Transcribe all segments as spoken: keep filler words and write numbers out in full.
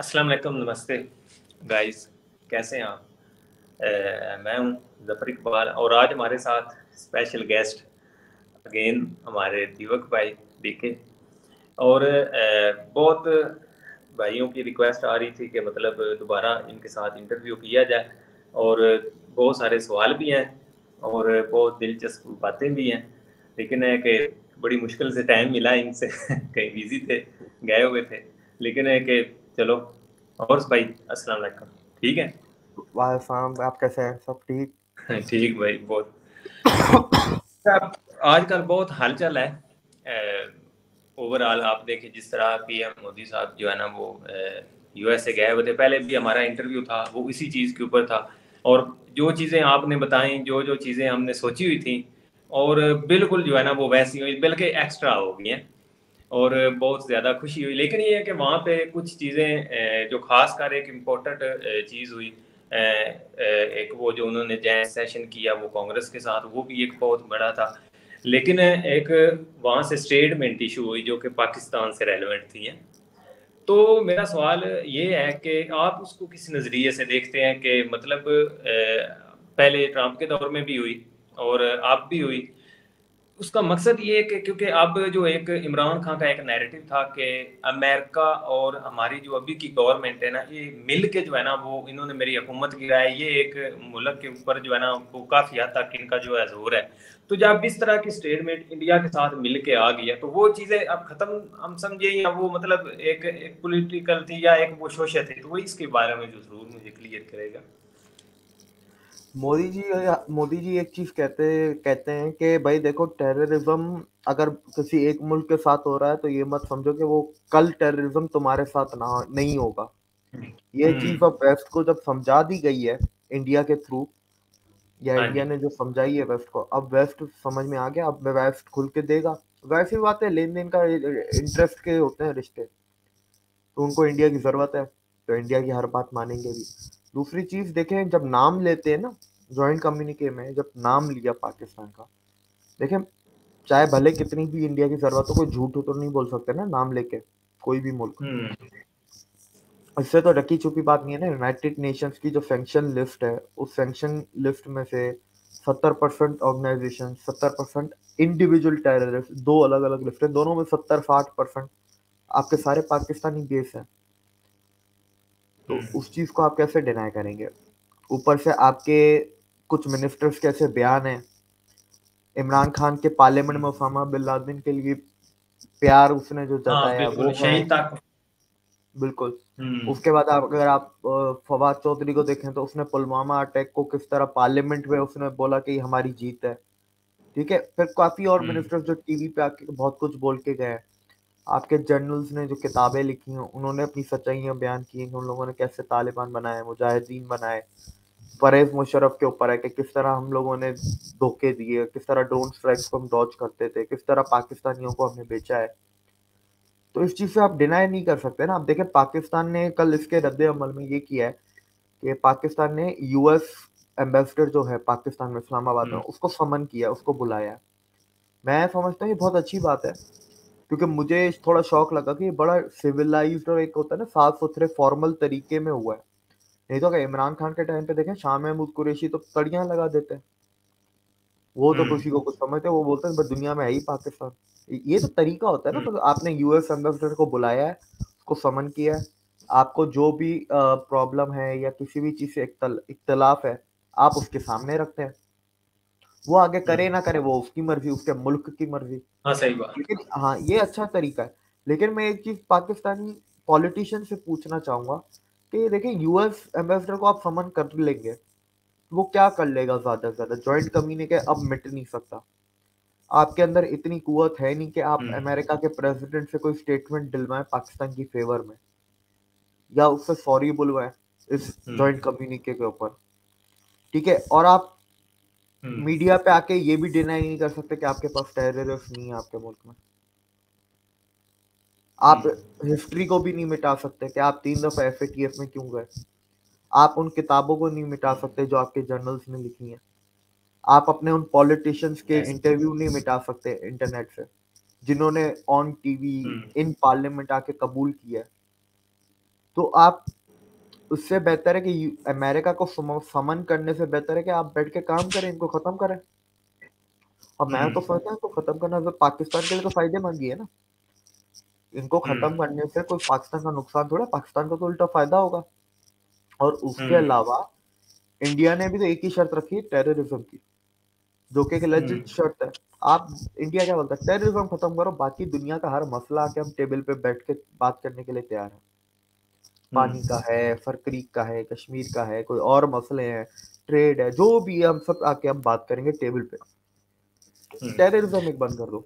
अस्सलाम वालेकुम, नमस्ते गाइस, कैसे हैं आप? ए, मैं हूं जफर इकबाल और आज हमारे साथ स्पेशल गेस्ट अगेन हमारे दीपक भाई देखे और ए, बहुत भाइयों की रिक्वेस्ट आ रही थी कि मतलब दोबारा इनके साथ इंटरव्यू किया जाए और बहुत सारे सवाल भी हैं और बहुत दिलचस्प बातें भी हैं, लेकिन है कि बड़ी मुश्किल से टाइम मिला इनसे कहीं बिजी थे, गए हुए थे, लेकिन है कि चलो। और भाई अस्सलाम वालेकुम, ठीक है? वालेकुम, आप कैसे हैं? सब ठीक ठीक भाई, बहुत आजकल बहुत हलचल है ओवरऑल। आप देखें जिस तरह पीएम मोदी साहब जो है ना वो यूएसए गए हुए थे, पहले भी हमारा इंटरव्यू था वो इसी चीज़ के ऊपर था और जो चीज़ें आपने बताई, जो जो चीज़ें हमने सोची हुई थी और बिल्कुल जो है ना वो वैसी हुई, बल्कि एक्स्ट्रा हो गई हैं और बहुत ज़्यादा खुशी हुई। लेकिन ये है कि वहाँ पे कुछ चीज़ें जो खास कर एक इम्पोर्टेंट चीज़ हुई, एक वो जो उन्होंने जैन सेशन किया वो कांग्रेस के साथ, वो भी एक बहुत बड़ा था, लेकिन एक वहाँ से स्टेटमेंट इशू हुई जो कि पाकिस्तान से रेलेवेंट थी है। तो मेरा सवाल ये है कि आप उसको किस नज़रिए से देखते हैं कि मतलब पहले ट्रंप के दौर में भी हुई और आप भी हुई, उसका मकसद ये कि क्योंकि अब जो एक इमरान खान का एक नैरेटिव था कि अमेरिका और हमारी जो अभी की गवर्नमेंट है ना ये मिल के जो है ना वो इन्होंने मेरी हुकूमत गिराई, ये एक मुल्क के ऊपर जो है ना वो काफ़ी हद तक इनका जो है जोर है। तो जब इस तरह की स्टेटमेंट इंडिया के साथ मिल के आ गया तो वो चीज़ें अब ख़त्म हम समझे या वो मतलब एक, एक पोलिटिकल थी या एक वो शोशा थी, तो वही इसके बारे में जो जरूर मुझे क्लियर करेगा। मोदी जी मोदी जी एक चीज़ कहते कहते हैं कि भाई देखो, टेररिज्म अगर किसी एक मुल्क के साथ हो रहा है तो ये मत समझो कि वो कल टेररिज्म तुम्हारे साथ ना नहीं होगा। ये चीज़ अब वेस्ट को जब समझा दी गई है इंडिया के थ्रू, या इंडिया ने जो समझाई है वेस्ट को, अब वेस्ट समझ में आ गया, अब वेस्ट खुल के देगा। वैसी बात है, लेन देन का इंटरेस्ट के होते हैं रिश्ते, तो उनको इंडिया की ज़रूरत है तो इंडिया की हर बात मानेंगे भी। दूसरी चीज़ देखें, जब नाम लेते हैं ना जॉइंट कम्युनिके में, जब नाम लिया पाकिस्तान का, देखें चाहे भले कितनी भी इंडिया की ज़रूरत हो, कोई झूठ तो नहीं बोल सकते ना नाम लेके कोई भी मुल्क। इससे तो रखी छुपी बात नहीं है ना, यूनाइटेड नेशंस की जो सैंक्शन लिस्ट है उस सैंक्शन लिस्ट में से सत्तर परसेंट ऑर्गेनाइजेशन, सत्तर परसेंट इंडिविजुअल टेररिस्ट, दो अलग अलग लिस्ट हैं, दोनों में सत्तर साठ परसेंट आपके सारे पाकिस्तानी बेस हैं। तो उस चीज़ को आप कैसे डिनाई करेंगे? ऊपर से आपके कुछ मिनिस्टर्स कैसे बयान हैं, इमरान खान के पार्लियामेंट में ओसामा बिन लादेन के लिए प्यार उसने जो जताया वो बिल्कुल। उसके बाद आप अगर आप फवाद चौधरी को देखें तो उसने पुलवामा अटैक को किस तरह पार्लियामेंट में उसने बोला कि हमारी जीत है, ठीक है। फिर काफ़ी और मिनिस्टर्स जो टीवी पे आके बहुत कुछ बोल के गए हैं, आपके जर्नल्स ने जो किताबें लिखी हैं उन्होंने अपनी सच्चाइयाँ बयान की हैं, उन लोगों ने कैसे तालिबान बनाए, मुजाहिदीन बनाए। परवेज़ मुशर्रफ के ऊपर है कि किस तरह हम लोगों ने धोखे दिए, किस तरह ड्रोन स्ट्राइक्स को हम डॉज करते थे, किस तरह पाकिस्तानियों को हमने बेचा है। तो इस चीज़ से आप डिनाई नहीं कर सकते ना। आप देखें पाकिस्तान ने कल इसके रद्द अमल में ये किया है कि पाकिस्तान ने यूएस एम्बेसडर जो है पाकिस्तान में इस्लामाबाद में उसको समन किया, उसको बुलाया। मैं समझता हूँ ये बहुत अच्छी बात है, क्योंकि मुझे थोड़ा शौक लगा कि बड़ा सिविलाइज्ड और एक होता है ना साफ सुथरे फॉर्मल तरीके में हुआ है। नहीं तो अगर इमरान खान के टाइम पे देखें शाह महमूद कुरैशी तो तड़ियाँ लगा देते हैं, वो तो किसी को कुछ समझते, वो बोलते हैं बस दुनिया में है ही पाकिस्तान। ये तो तरीका होता है ना। तो आपने यूएस एम्बेसडर को बुलाया है, उसको समन किया है, आपको जो भी प्रॉब्लम है या किसी भी चीज़ से इख्तलाफ है आप उसके सामने रखते हैं, वो आगे करे ना करे वो उसकी मर्जी, उसके मुल्क की मर्जी। हाँ सही बात। लेकिन हाँ ये अच्छा तरीका है। लेकिन मैं एक चीज़ पाकिस्तानी पॉलिटिशियन से पूछना चाहूँगा कि देखिए यूएस एम्बेसडर को आप समन कर लेंगे, वो क्या कर लेगा? ज़्यादा से ज़्यादा जॉइंट कम्युनिके अब मिट नहीं सकता, आपके अंदर इतनी कुवत है नहीं कि आप अमेरिका के प्रेसिडेंट से कोई स्टेटमेंट दिलवाएं पाकिस्तान की फेवर में या उससे सॉरी बुलवाएं इस जॉइंट कम्युनिके के ऊपर, ठीक है। और आप मीडिया पे आके ये भी डिनाई नहीं कर सकते कि आपके पास टेररिस्ट नहीं है आपके मुल्क में। आप हिस्ट्री को भी नहीं मिटा सकते कि आप तीन दफा एफ ए टी एफ में क्यों गए, आप उन किताबों को नहीं मिटा सकते जो आपके जर्नल्स ने लिखी हैं, आप अपने उन पॉलिटिशियंस के इंटरव्यू नहीं मिटा सकते इंटरनेट से जिन्होंने ऑन टीवी इन पार्लियामेंट आके कबूल किया। तो आप उससे बेहतर है कि अमेरिका को समन करने से बेहतर है कि आप बैठ के काम करें, इनको खत्म करें। और मैं तो सोचता हूँ तो खत्म करना तो पाकिस्तान के लिए तो फायदेमंद ही है ना, इनको खत्म करने से कोई पाकिस्तान का नुकसान थोड़ा, पाकिस्तान का तो उल्टा फायदा होगा। और उसके अलावा इंडिया ने भी तो एक ही शर्त रखी टेररिज्म की, जो कि एक लेजिट शर्त है। आप इंडिया क्या बोलता है, टेररिज्म खत्म करो, बाकी दुनिया का हर मसला आके हम टेबल पे बैठ के बात करने के लिए तैयार है। पानी का है, फरकरीक का है, कश्मीर का है, कोई और मसले हैं, ट्रेड है, जो भी हम सब आके हम बात करेंगे टेबल पे। टेररिज्म एक बंद कर दो।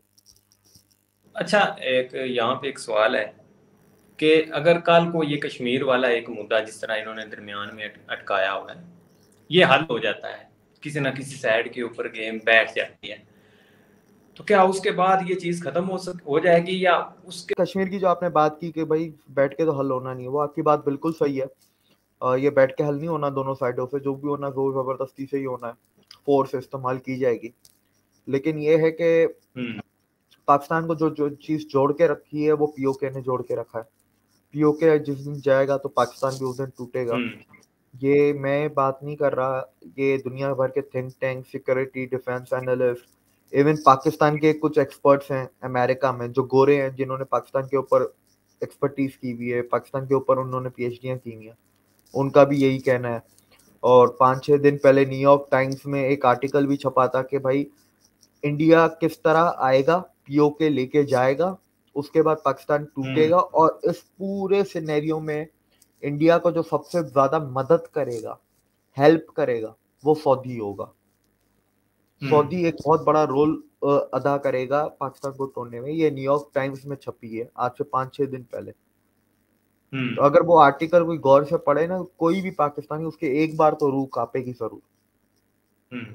अच्छा, एक यहाँ पे एक सवाल है कि अगर कल को ये कश्मीर वाला एक मुद्दा जिस तरह इन्होंने दरमियान में अटकाया हुआ है, ये हल हो जाता है, किसी ना किसी साइड के ऊपर गेम बैठ जाती है, तो क्या उसके बाद ये चीज खत्म हो सक हो जाएगी या उसके? कश्मीर की जो आपने बात की कि भाई बैठ के तो हल होना नहीं है, वो आपकी बात बिल्कुल सही है। आ, ये बैठ के हल नहीं होना, दोनों साइडों से जो भी होना जोर जबरदस्ती से ही होना है, फोर्स इस्तेमाल की जाएगी। लेकिन ये है कि पाकिस्तान को जो जो चीज जोड़ के रखी है वो पीओके ने जोड़ के रखा है। पीओके जिस दिन जाएगा तो पाकिस्तान भी उस दिन टूटेगा। ये मैं बात नहीं कर रहा, ये दुनिया भर के think tank, security, defence analyst, even Pakistan के कुछ एक्सपर्ट्स हैं अमेरिका में जो गोरे हैं, जिन्होंने पाकिस्तान के ऊपर एक्सपर्टीज की हुई है, पाकिस्तान के ऊपर उन्होंने पीएचडीयां की हुई हैं, उनका भी यही कहना है। और पाँच छः दिन पहले न्यूयॉर्क टाइम्स में एक आर्टिकल भी छपा था कि भाई इंडिया किस तरह आएगा, पीओके लेके जाएगा, उसके बाद पाकिस्तान टूटेगा। और इस पूरे सिनेरियो में इंडिया को जो सबसे ज्यादा मदद करेगा, हेल्प करेगा, वो सऊदी होगा। सऊदी एक बहुत बड़ा रोल अदा करेगा पाकिस्तान को तोड़ने में। ये न्यूयॉर्क टाइम्स में छपी है आज से पाँच छः दिन पहले। तो अगर वो आर्टिकल कोई गौर से पढ़े ना कोई भी पाकिस्तानी, उसके एक बार तो रूह कांपेगी जरूर।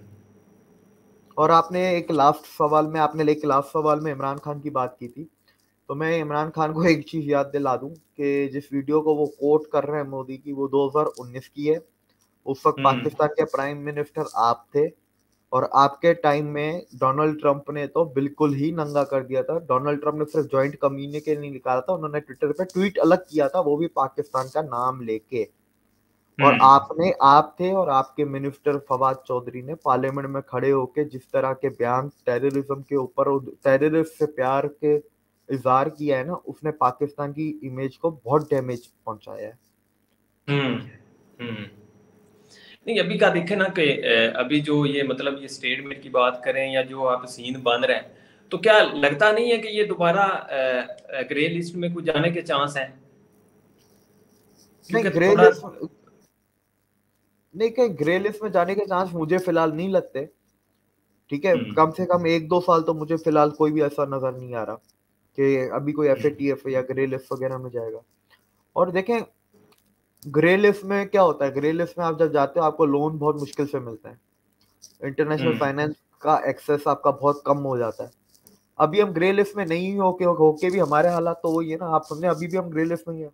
और आपने एक लास्ट सवाल में आपने एक लास्ट सवाल में इमरान खान की बात की थी, तो मैं इमरान खान को एक चीज़ याद दिला दूं कि जिस वीडियो को वो कोट कर रहे हैं मोदी की, वो दो हज़ार उन्नीस की है। उस वक्त पाकिस्तान के प्राइम मिनिस्टर आप थे और आपके टाइम में डोनाल्ड ट्रंप ने तो बिल्कुल ही नंगा कर दिया था। डोनाल्ड ट्रंप ने सिर्फ ज्वाइंट कम्युनिके नहीं निकाला था, उन्होंने ट्विटर पे ट्वीट अलग किया था, वो भी पाकिस्तान का नाम लेके। और आपने आप थे और आपके मिनिस्टर फवाद चौधरी ने पार्लियामेंट में खड़े होके जिस तरह के बयान टेररिज्म के ऊपर, टेररिस्ट से प्यार के इजहार किया है ना, उसने पाकिस्तान की इमेज को बहुत डैमेज पहुंचाया है। हम्म नहीं, अभी का देखें ना कि अभी जो ये मतलब ये स्टेटमेंट की बात करें या जो आप सीन बांध रहे हैं, तो क्या लगता नहीं है कि ये दोबारा ग्रे लिस्ट में कुछ जाने के चांस हैं? नहीं, ग्रे लिस्ट नहीं, कहीं ग्रे लिस्ट में जाने के चांस मुझे फिलहाल नहीं लगते। ठीक है, कम से कम एक दो साल तो मुझे फिलहाल कोई भी ऐसा नजर नहीं आ रहा कि अभी कोई एफ ए टी एफ या ग्रे लिस्ट वगैरह में जाएगा। और देखें, ग्रे लिस्ट में क्या होता है, ग्रे लिस्ट में आप जब जाते हो आपको लोन बहुत मुश्किल से मिलता है, इंटरनेशनल फाइनेंस का एक्सेस आपका बहुत कम हो जाता है। अभी हम ग्रे लिस्ट में नहीं होके होके भी हमारे हालात तो वही है ना, आप समझे, अभी भी हम ग्रे लिस्ट में ही है,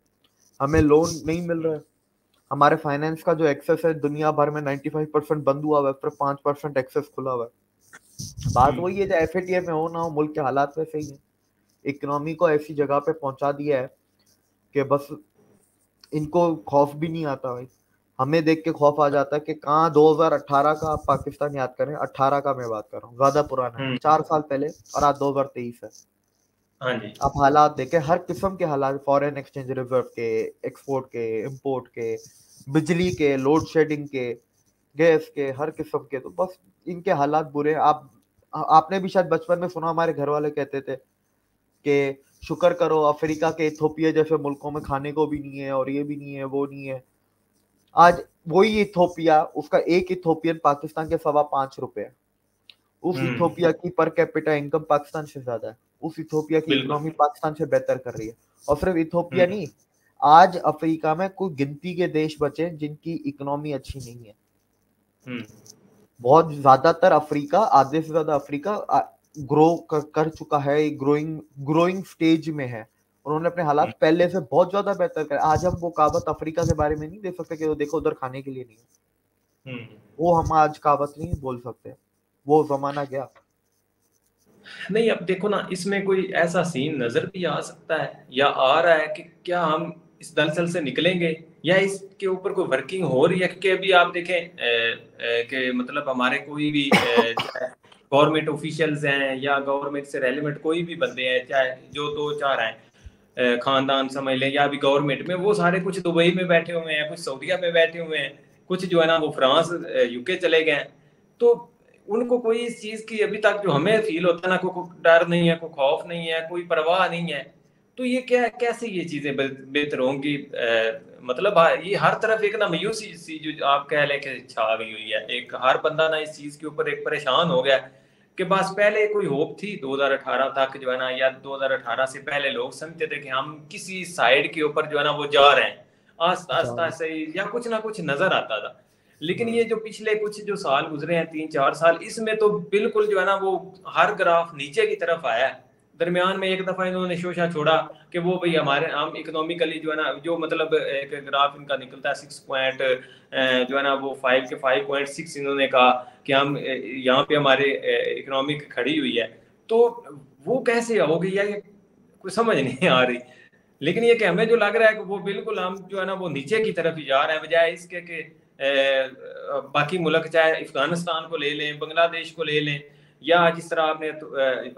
हमें लोन नहीं मिल रहा है, हमारे फाइनेंस का जो एक्सेस है दुनिया भर में पचानवे परसेंट बंद हुआ हुआ है, फिर पाँच परसेंट एक्सेस खुला हुआ है। बात वही है, जो एफ ए टी एफ में हो ना हो, मुल्क के हालात वैसे ही हैं। इकोनॉमी को ऐसी जगह पे पहुंचा दिया है कि बस इनको खौफ भी नहीं आता भाई, हमें देख के खौफ आ जाता है कि कहाँ दो हज़ार अठारह का आप पाकिस्तान याद करें, अठारह का मैं बात कर रहा हूँ, ज्यादा पुराना है, चार साल पहले, और आज दो हज़ार तेईस है। आप हालात देखें, हर किस्म के हालात, फॉरेन एक्सचेंज रिजर्व के, एक्सपोर्ट के, इंपोर्ट के, बिजली के, लोड शेडिंग के, गैस के, हर किस्म के, तो बस इनके हालात बुरे। आप आपने भी शायद बचपन में सुना, हमारे घर वाले कहते थे कि शुक्र करो अफ्रीका के इथोपिया जैसे मुल्कों में खाने को भी नहीं है और ये भी नहीं है वो नहीं है। आज वही इथोपिया, उसका एक इथोपियन पाकिस्तान के सवा पाँच रुपये, उस इथोपिया की पर कैपिटा इनकम पाकिस्तान से ज्यादा है, उस इथोपिया की इकोनॉमी पाकिस्तान से बेहतर कर रही है। और सिर्फ इथोपिया नहीं, आज अफ्रीका में कोई गिनती के देश बचे जिनकी इकोनॉमी अच्छी नहीं है। बहुत ज्यादातर अफ्रीका, आधे से ज्यादा अफ्रीका ग्रो कर, कर चुका है, ग्रोइंग ग्रोइंग स्टेज में है, उन्होंने अपने हालात पहले से बहुत ज्यादा बेहतर कर। आज हम वो कहावत अफ्रीका के बारे में नहीं दे सकते कि देखो उधर खाने के लिए नहीं है, वो हम आज कहावत नहीं बोल सकते, वो जमाना गया। नहीं, अब देखो ना, इसमें कोई ऐसा सीन नजर भी आ सकता है या आ रहा है कि क्या हम इस दलदल से निकलेंगे या इसके ऊपर कोई वर्किंग हो रही है? क्योंकि अभी आप देखें कि मतलब हमारे कोई भी गवर्नमेंट ऑफिशियल्स हैं या गवर्नमेंट से रेलिवेंट कोई भी बंदे हैं, चाहे जो दो चार हैं खानदान समझ लें या अभी गवर्नमेंट में, वो सारे कुछ दुबई में बैठे हुए हैं, कुछ सऊदीया में बैठे हुए हैं, कुछ जो है ना वो फ्रांस यूके चले गए हैं। तो उनको कोई इस चीज़ की अभी तक जो हमें फील होता है ना, कोई डर नहीं है, कोई खौफ नहीं है, कोई परवाह नहीं है। तो ये क्या कैसे ये चीज़ें बेहतर होंगी? मतलब ये हर तरफ एक ना मायूसी सी जो आप कह लें कि छा गई हुई है, एक हर बंदा ना इस चीज़ के ऊपर एक परेशान हो गया कि बस पहले कोई होप थी दो हज़ार अठारह तक जो है ना, या दो हज़ार अठारह से पहले लोग समझते थे कि हम किसी साइड के ऊपर जो है ना वो जा रहे हैं, आस्ता आस्ता से या कुछ ना कुछ नजर आता था। लेकिन ये जो पिछले कुछ जो साल गुजरे हैं तीन चार साल, इसमें तो बिल्कुल जो है ना वो हर ग्राफ नीचे की तरफ आया है। दरमियान में एक दफा इन्होंने शोशा छोड़ा कि वो भाई हमारे हम इकोनॉमिकली जो है ना जो मतलब एक ग्राफ इनका निकलता है सिक्स पॉइंट जो है ना वो फाइव के फाइव पॉइंट सिक्स इन्होंने कहा कि हम यहाँ पे हमारे इकोनॉमिक खड़ी हुई है। तो वो कैसे हो गई है कुछ समझ नहीं आ रही। लेकिन ये कि हमें जो लग रहा है कि वो बिल्कुल हम जो है ना वो नीचे की तरफ ही जा रहे हैं, बजाय इसके कि बाकी मुल्क चाहे अफगानिस्तान को ले लें, बांग्लादेश को ले लें, या जिस तरह आपने तो,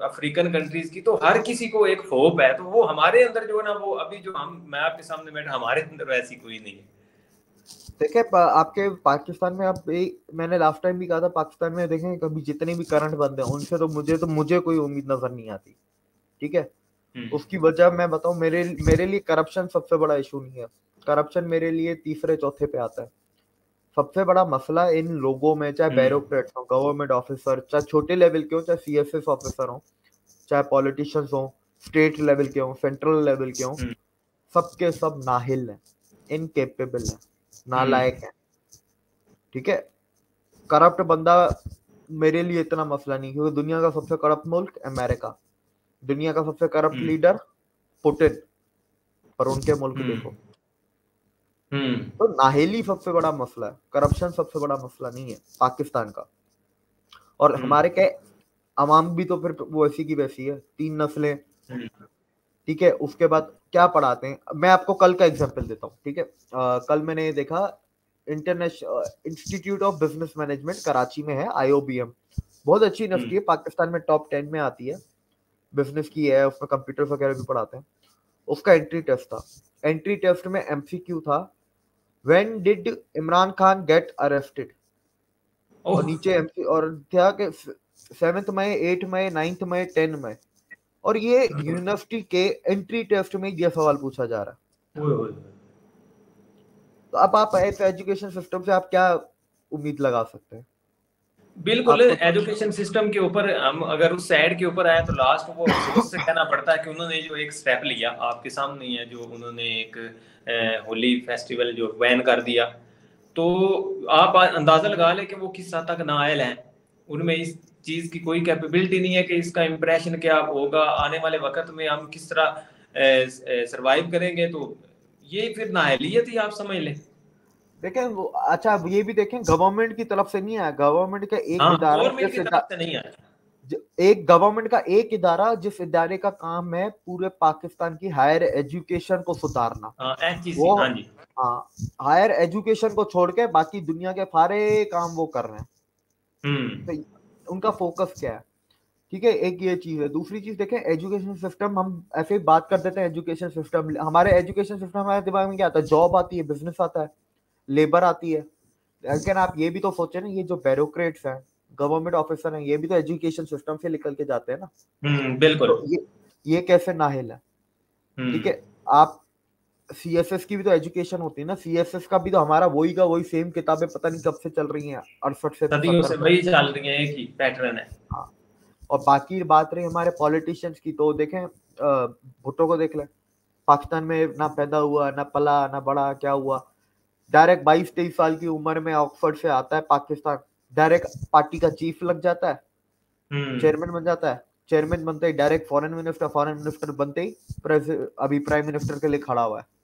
अफ्रीकन कंट्रीज की, तो हर किसी को एक होप है। तो वो हमारे अंदर जो है ना वो अभी जो हम मैं आपके सामने बैठा, हमारे अंदर वैसी कोई नहीं है। देखें आपके पाकिस्तान में, आप मैंने लास्ट टाइम भी कहा था, पाकिस्तान में देखें कभी जितने भी करंट बंदे हैं उनसे तो मुझे तो मुझे कोई उम्मीद नजर नहीं आती। ठीक है, उसकी वजह मैं बताऊं, मेरे मेरे लिए करप्शन सबसे बड़ा इशू नहीं है। करप्शन मेरे लिए तीसरे चौथे पे आता है। सबसे बड़ा मसला इन लोगों में, चाहे ब्यूरोक्रेट्स हो, गवर्नमेंट ऑफिसर, चाहे छोटे लेवल के हो, चाहे सीएसएस ऑफिसर हो, चाहे पॉलिटिशियंस हो, स्टेट लेवल के हो, सेंट्रल लेवल के हो, सबके सब नाहिल हैं, इनकेपेबल हैं, नालायक हैं। ठीक है, करप्ट बंदा मेरे लिए इतना मसला नहीं, क्योंकि दुनिया का सबसे करप्ट मुल्क अमेरिका, दुनिया का सबसे करप्ट लीडर पुतिन, पर उनके मुल्क देखो। तो नाहेली सबसे बड़ा मसला है, करप्शन सबसे बड़ा मसला नहीं है पाकिस्तान का। और हमारे के अवाम भी तो फिर वो ऐसी की वैसी है, तीन नस्लें। ठीक है, उसके बाद क्या पढ़ाते हैं, मैं आपको कल का एग्जांपल देता हूँ। ठीक है, आ, कल मैंने देखा international institute of business management Karachi में है, आई ओ बी एम, बहुत अच्छी यूनिवर्सिटी है, पाकिस्तान में टॉप टेन में आती है, बिजनेस की है, उसमें कंप्यूटर वगैरह भी पढ़ाते हैं। उसका एंट्री टेस्ट था, एंट्री टेस्ट में एमसीक्यू था, when did Imran Khan get arrested, और नीचे एमसी और था कि seventh May, eight May, ninth May, ten May, और ये यूनिवर्सिटी के एंट्री टेस्ट में ये सवाल पूछा जा रहा है। तो अब आप एजुकेशन सिस्टम से आप क्या उम्मीद लगा सकते हैं? बिल्कुल, एजुकेशन सिस्टम के ऊपर हम अगर उस साइड के ऊपर आए तो लास्ट वो उससे कहना पड़ता है कि उन्होंने जो एक स्टेप लिया, आपके सामने ही है, जो उन्होंने एक होली फेस्टिवल जो बैन कर दिया, तो आप अंदाज़ा लगा लें कि वो किस हद तक नायल हैं। उनमें इस चीज़ की कोई कैपेबिलिटी नहीं है कि इसका इम्प्रेशन क्या होगा, आने वाले वक्त में हम किस तरह सर्वाइव करेंगे। तो ये फिर नाहलियत ही आप समझ लें। देखें वो, अच्छा अब ये भी देखें, गवर्नमेंट की तरफ से नहीं आया, गवर्नमेंट का एक इदारा नहीं आया, एक गवर्नमेंट का एक इदारा जिस इदारे का काम है पूरे पाकिस्तान की हायर एजुकेशन को सुधारना, वो हाँ हायर एजुकेशन को छोड़ के बाकी दुनिया के सारे काम वो कर रहे हैं। तो उनका फोकस क्या है? ठीक है, एक ये चीज है। दूसरी चीज देखें, एजुकेशन सिस्टम, हम ऐसे बात कर देते हैं एजुकेशन सिस्टम, हमारे एजुकेशन सिस्टम हमारे दिमाग में क्या आता है? जॉब आती है, बिजनेस आता है, लेबर आती है। लेकिन आप ये भी तो सोचे ना, ये जो ब्यूरोक्रेट्स हैं, गवर्नमेंट ऑफिसर हैं, ये भी तो एजुकेशन सिस्टम से निकल के जाते हैं ना। बिल्कुल, तो ये ये कैसे नाहिल है। ठीक है, आप सीएसएस की भी तो एजुकेशन होती है ना, सीएसएस का भी तो हमारा वही का वही सेम किताबें पता नहीं कब से चल रही हैं, अड़सठ से सदियों से वही चल रही है, एक ही पैटर्न है। हाँ, और बाकी बात रही हमारे पॉलिटिशियंस की, तो देखें भुट्टो को देख लें, पाकिस्तान में ना पैदा हुआ, ना पला, ना बड़ा, क्या हुआ, डायरेक्ट बाईस तेईस साल की उम्र में ऑक्सफोर्ड से आता है पाकिस्तान, डायरेक्ट पार्टी का चीफ लग जाता है, चेयरमैन बन जाता है, चेयरमैन बनते ही direct foreign minister, foreign minister बनते ही अभी प्राइम मिनिस्टर के लिए खड़ा हुआ है।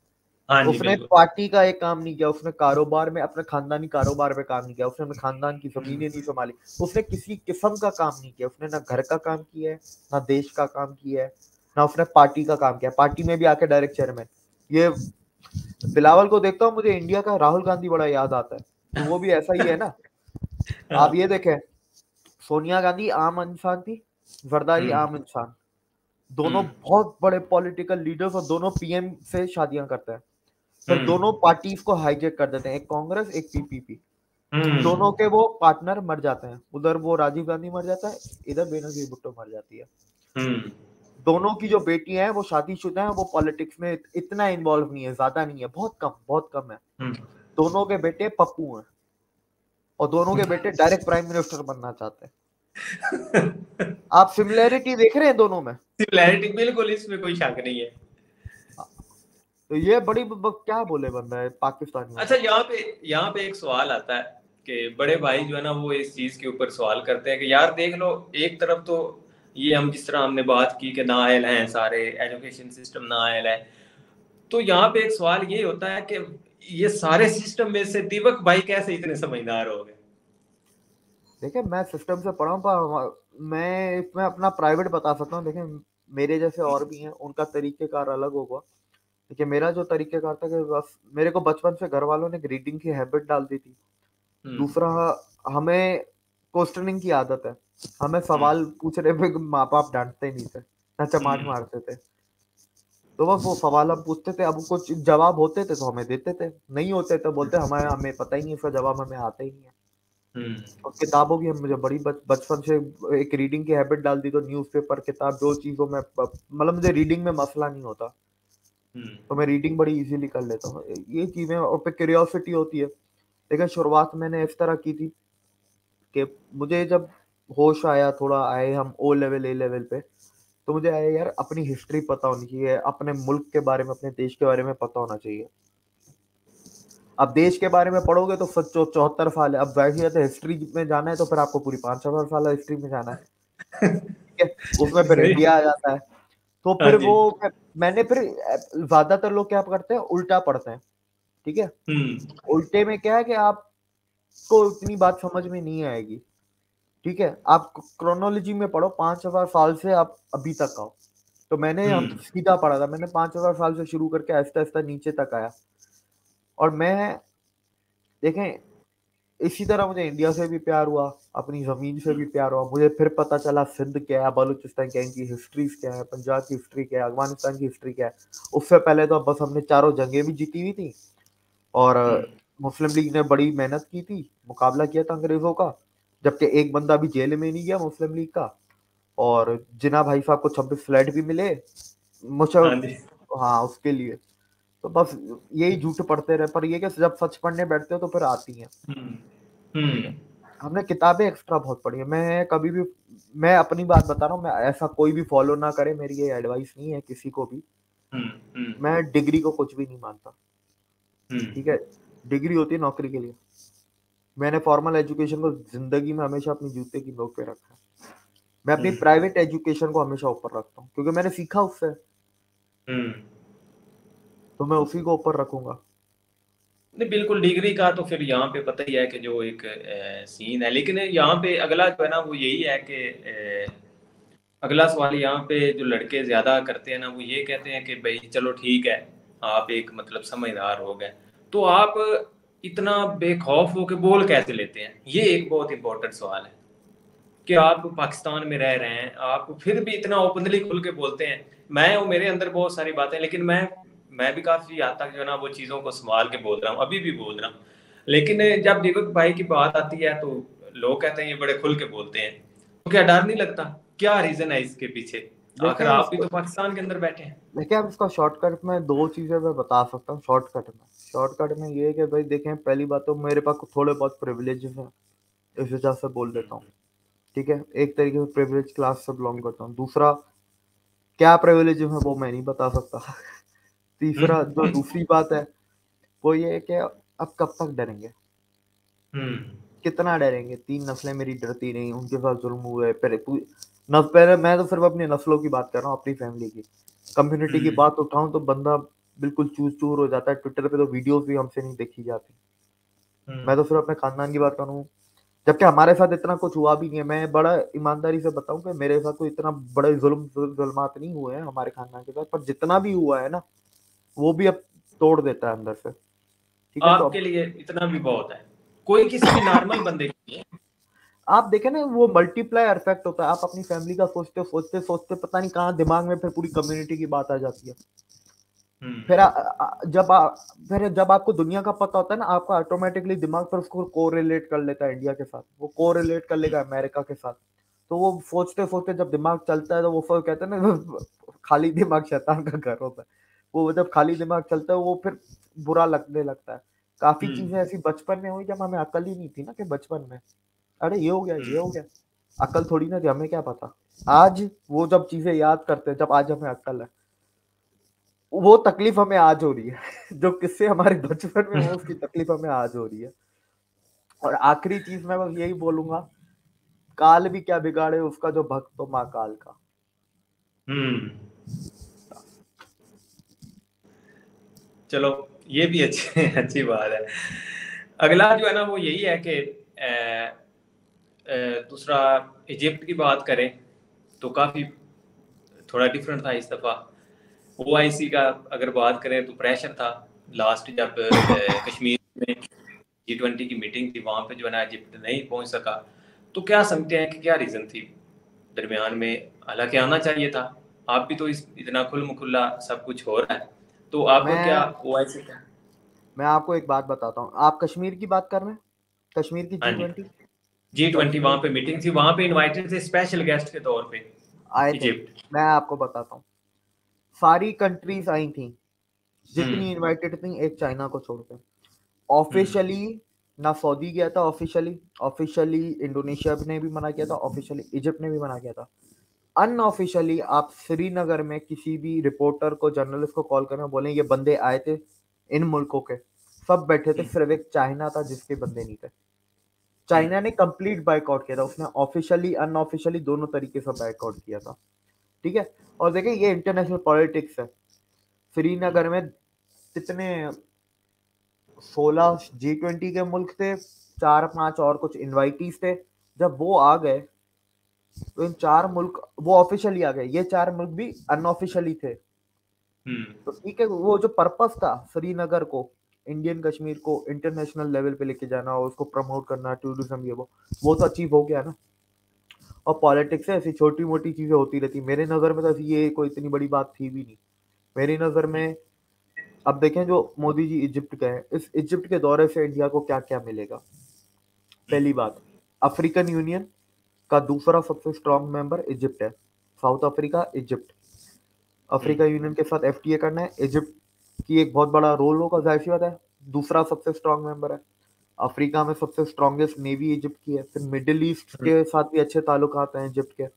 उसने पार्टी का एक काम नहीं किया, उसने कारोबार में अपने खानदानी कारोबार में काम नहीं किया, उसने अपने खानदान की जमीनें नहीं संभाली, उसने किसी किस्म का काम नहीं किया, उसने ना घर का काम किया है, ना देश का काम किया है, ना उसने पार्टी का काम किया, पार्टी में भी आके डायरेक्ट चेयरमैन। ये बिलावल को देखता हूँ, मुझे इंडिया का राहुल गांधी बड़ा याद आता है, तो वो भी ऐसा ही है ना। आप ये देखें, सोनिया गांधी आम इंसान थी, जरदारी आम इंसान, दोनों बहुत बड़े पॉलिटिकल लीडर्स और दोनों पीएम से शादियां करते हैं, फिर दोनों पार्टीज को हाईजेक कर देते हैं, एक कांग्रेस एक पीपीपी, दोनों के वो पार्टनर मर जाते हैं, उधर वो राजीव गांधी मर जाता है, इधर बेनजीर भुट्टो मर जाती है। दोनों की जो बेटियां हैं वो शादीशुदा हैं, वो पॉलिटिक्स में इतना इन्वॉल्व नहीं है, ज्यादा नहीं है, बहुत कम बहुत कम है। दोनों के बेटे पप्पू हैं और दोनों के बेटे डायरेक्ट प्राइम मिनिस्टर बनना चाहते हैं। आप सिमिलरिटी देख रहे हैं दोनों में, सिमिलरिटी बिल्कुल, इसमें कोई शक नहीं है। तो ये बड़ी क्या बोले बंदा है पाकिस्तान। अच्छा, यहाँ पे यहाँ पे एक सवाल आता है कि बड़े भाई जो है ना वो इस चीज के ऊपर सवाल करते हैं कि यार देख लो, एक तरफ तो ये हम जिस तरह हमने बात की कि नायल हैं सारे, एजुकेशन सिस्टम नायल है, तो यहाँ पे एक सवाल ये होता है कि ये सारे सिस्टम में से दीपक भाई कैसे इतने समझदार हो गए? देखिए, मैं सिस्टम से पढ़ा हूँ, मैं इसमें अपना प्राइवेट बता सकता हूँ। देखिए, मेरे जैसे और भी हैं, उनका तरीकेकार अलग होगा। देखिए, मेरा जो तरीकेकार था कि बस मेरे को बचपन से घर वालों ने रीडिंग की हैबिट डाल दी थी। दूसरा, हमें क्वेश्चनिंग की आदत है, हमें सवाल पूछने पे माँ बाप डांटते नहीं थे ना चमाट मारते थे। तो बस वो सवाल हम पूछते थे, अब कुछ जवाब होते थे तो हमें देते थे, नहीं होते तो बोलते हमारे हमें पता ही नहीं, इसका जवाब हमें आता ही नहीं है। और किताबों की हम मुझे बड़ी बचपन से एक रीडिंग की हैबिट डाल दी, तो न्यूज़पेपर किताब दो चीजों में, मतलब मुझे रीडिंग में मसला नहीं होता, तो मैं रीडिंग बड़ी इजीली कर लेता हूँ ये चीजें। और फिर क्यूरियोसिटी होती है। लेकिन शुरुआत मैंने इस तरह की थी कि मुझे जब होश आया, थोड़ा आए हम ओ लेवल ए लेवल पे, तो मुझे आया यार अपनी हिस्ट्री पता होनी चाहिए, अपने मुल्क के बारे में, अपने देश के बारे में पता होना चाहिए। अब देश के बारे में पढ़ोगे तो चौहत्तर साल है, अब वैसे हिस्ट्री में जाना है तो फिर आपको पूरी पाँच सौ साल हिस्ट्री में जाना है, उसमें फिर इंडिया आ जाता है। तो फिर वो मैंने फिर ज्यादातर लोग क्या करते हैं, उल्टा पढ़ते हैं। ठीक है, उल्टे में क्या है कि आपको इतनी बात समझ में नहीं आएगी। ठीक है, आप क्रोनोलॉजी में पढ़ो, पांच हजार साल से आप अभी तक आओ। तो मैंने हम सीधा पढ़ा था, मैंने पांच हजार साल से शुरू करके आहिस्ता आहिस्ता नीचे तक आया। और मैं देखें, इसी तरह मुझे इंडिया से भी प्यार हुआ, अपनी जमीन से भी प्यार हुआ। मुझे फिर पता चला सिंध क्या है, बलूचिस्तान क्या है, इनकी हिस्ट्रीज क्या है, पंजाब की हिस्ट्री क्या है, अफगानिस्तान की हिस्ट्री क्या है। उससे पहले तो बस हमने चारों जंगें भी जीती हुई थी और मुस्लिम लीग ने बड़ी मेहनत की थी, मुकाबला किया था अंग्रेजों का, जबकि एक बंदा भी जेल में नहीं गया मुस्लिम लीग का। और जिना भाई साहब को छब्बीस फ्लैट भी मिले मुझे, हाँ, उसके लिए। तो बस यही झूठ पढ़ते रहे, पर ये कि जब सच पढ़ने बैठते हो तो फिर आती है। हम्म, हमने किताबें एक्स्ट्रा बहुत पढ़ी है। मैं कभी भी, मैं अपनी बात बता रहा हूँ, मैं ऐसा कोई भी फॉलो ना करे, मेरी ये एडवाइस नहीं है किसी को भी। हुँ, मैं डिग्री को कुछ भी नहीं मानता। ठीक है, डिग्री होती है नौकरी के लिए। मैंने फॉर्मल एजुकेशन को जिंदगी में हमेशा अपने जूते की नोक पे रखा है। मैं अपनी प्राइवेट एजुकेशन को हमेशा ऊपर रखता हूँ क्योंकि मैंने सीखा उससे, तो मैं उसी को ऊपर रखूंगा। नहीं, बिल्कुल, डिग्री का तो फिर यहाँ पे पता ही है कि जो एक ए, सीन है। लेकिन यहाँ पे अगला जो है ना वो यही है कि ए, अगला सवाल यहाँ पे जो लड़के ज्यादा करते हैं ना वो ये कहते हैं कि भाई चलो ठीक है, आप एक मतलब समझदार हो गए, तो आप इतना बेखौफ होके बोल कैसे लेते हैं? ये एक बहुत इंपॉर्टेंट सवाल है कि आप पाकिस्तान में रह रहे हैं, आप फिर भी इतना ओपनली खुल के बोलते हैं। मैं और मेरे अंदर बहुत सारी बातें, लेकिन मैं मैं भी काफी हद तक जो है ना वो चीज़ों को संभाल के बोल रहा हूँ, अभी भी बोल रहा हूँ। लेकिन जब दीपक भाई की बात आती है तो लोग कहते हैं ये बड़े खुल के बोलते हैं, तो क्या डर नहीं लगता? क्या रीजन है इसके पीछे? आखिर आप भी तो पाकिस्तान के अंदर बैठे हैं। देखिए, आप इसका शॉर्टकट में दो चीजें मैं बता सकता हूँ। शॉर्टकट में शॉर्टकट में ये है कि भाई देखें, पहली बात तो मेरे पास थोड़े बहुत प्रिविलेज हैं, इस वजह से बोल देता हूँ। ठीक है, एक तरीके से प्रिविलेज क्लास से बिलोंग करता हूँ। दूसरा, क्या प्रिविलेज है वो मैं नहीं बता सकता। तीसरा, जो दूसरी बात है वो ये है कि अब कब तक डरेंगे, कितना डरेंगे? तीन नस्लें मेरी डरती नहीं, उनके साथ जुल्म हुए। पहले मैं तो सिर्फ अपनी नस्लों की बात कर रहा हूँ, अपनी फैमिली की, कम्युनिटी की बात उठाऊं तो बंदा बिल्कुल चूर चूर हो जाता है। ट्विटर पे तो वीडियोस भी हमसे नहीं देखी जाती। मैं तो सिर्फ अपने खानदान की बात करूँ, जबकि हमारे साथ इतना कुछ हुआ भी नहीं है। मैं बड़ा ईमानदारी से बताऊं कि मेरे साथ कोई इतना बड़े जुल्म जुल्मात नहीं हुए हैं हमारे खानदान के साथ, पर जितना भी हुआ है ना वो भी अब तोड़ देता है अंदर से। ठीक है, आपके तो लिए इतना भी बहुत है, कोई किसी भी नॉर्मल बंदे के लिए आप देखें ना वो मल्टीप्लायर इफेक्ट होता है। आप अपनी फैमिली का सोचते सोचते सोचते पता नहीं कहाँ दिमाग में फिर पूरी कम्युनिटी की बात आ जाती है। फिर आ, जब आ, फिर जब आपको दुनिया का पता होता है ना, आपका ऑटोमेटिकली दिमाग पर उसको कोरिलेट कर लेता है इंडिया के साथ, वो कोरिलेट कर लेगा अमेरिका के साथ। तो वो सोचते सोचते जब दिमाग चलता है तो वो फिर कहते हैं ना खाली दिमाग शैतान का घर होता है। वो जब खाली दिमाग चलता है वो फिर बुरा लगने लगता है। काफी चीजें ऐसी बचपन में हुई जब हमें अकल ही नहीं थी ना, कि बचपन में अरे ये हो गया ये हो गया, अकल थोड़ी ना थी, हमें क्या पता। आज वो जब चीजें याद करते हैं, जब आज हमें अकल है, वो तकलीफ हमें आज हो रही है। जो किससे हमारे बचपन में है उसकी तकलीफ हमें आज हो रही है। और आखिरी चीज मैं बस यही बोलूंगा, काल भी क्या बिगाड़े उसका जो भक्त तो माँ काल का। चलो ये भी अच्छी अच्छी बात है। अगला जो है ना वो यही है कि दूसरा इजिप्ट की बात करें तो काफी थोड़ा डिफरेंट था इस दफा। ओ आई सी का अगर बात करें तो प्रेशर था लास्ट, जब कश्मीर में जी ट्वेंटी की मीटिंग थी वहाँ पे जो है ना इजिप्ट नहीं पहुँच सका। तो क्या समझते हैं कि क्या रीज़न थी दरमियान में, हालांकि आना चाहिए था। आप भी तो इस इतना खुल मुखुल्ला सब कुछ हो रहा है, तो आपको क्या ओ आई सी का? मैं आपको एक बात बताता हूँ, आप कश्मीर की बात कर रहे हैं, कश्मीर की जी ट्वेंटी जी ट्वेंटी वहाँ पे मीटिंग थी, वहाँ पे इन्वाइटेड थे स्पेशल गेस्ट के तौर पे इजिप्ट। मैं आपको बताता हूँ, सारी कंट्रीज आई थी जितनी इनवाइटेड थी, एक चाइना को छोड़कर। ऑफिशियली ना सऊदी गया था, ऑफिशियली ऑफिशियली इंडोनेशिया ने भी मना किया था, ऑफिशियली इजिप्ट ने भी मना किया था। अनऑफिशियली आप श्रीनगर में किसी भी रिपोर्टर को, जर्नलिस्ट को कॉल करना, बोले ये बंदे आए थे इन मुल्कों के, सब बैठे थे, सिर्फ एक चाइना था जिसके बंदे नहीं थे। चाइना ने कंप्लीट बाइकआउट किया था, उसने ऑफिशियली अनऑफिशियली दोनों तरीके से बाइकआउट किया था। ठीक है, और देखें ये इंटरनेशनल पॉलिटिक्स है। श्रीनगर में कितने सोलह जी ट्वेंटी के मुल्क थे, चार पांच और कुछ इनवाइटीज थे। जब वो आ गए तो इन चार मुल्क, वो ऑफिशियली आ गए, ये चार मुल्क भी अनऑफिशियली थे। तो ठीक है, वो जो पर्पस था श्रीनगर को, इंडियन कश्मीर को इंटरनेशनल लेवल पे लेके जाना और उसको प्रमोट करना, टूरिज्म, ये वो वो तो अचीव हो गया ना। और पॉलिटिक्स है, ऐसी छोटी मोटी चीजें होती रहती। मेरे नज़र में तो ये कोई इतनी बड़ी बात थी भी नहीं मेरी नज़र में। अब देखें जो मोदी जी इजिप्ट गए, इस इजिप्ट के दौरे से इंडिया को क्या क्या मिलेगा। पहली बात, अफ्रीकन यूनियन का दूसरा सबसे स्ट्रॉन्ग मेंबर इजिप्ट है, south Africa Egypt. Africa union के साथ एफ टी ए करना है, इजिप्ट की एक बहुत बड़ा रोल होगा, जाहिर सी बात है। दूसरा सबसे स्ट्रॉन्ग मेंबर है, अफ्रीका में सबसे स्ट्रॉन्गेस्ट नेवी इजिप्ट की है। फिर मिडिल ईस्ट के साथ भी अच्छे ताल्लुकात हैं इजिप्ट के।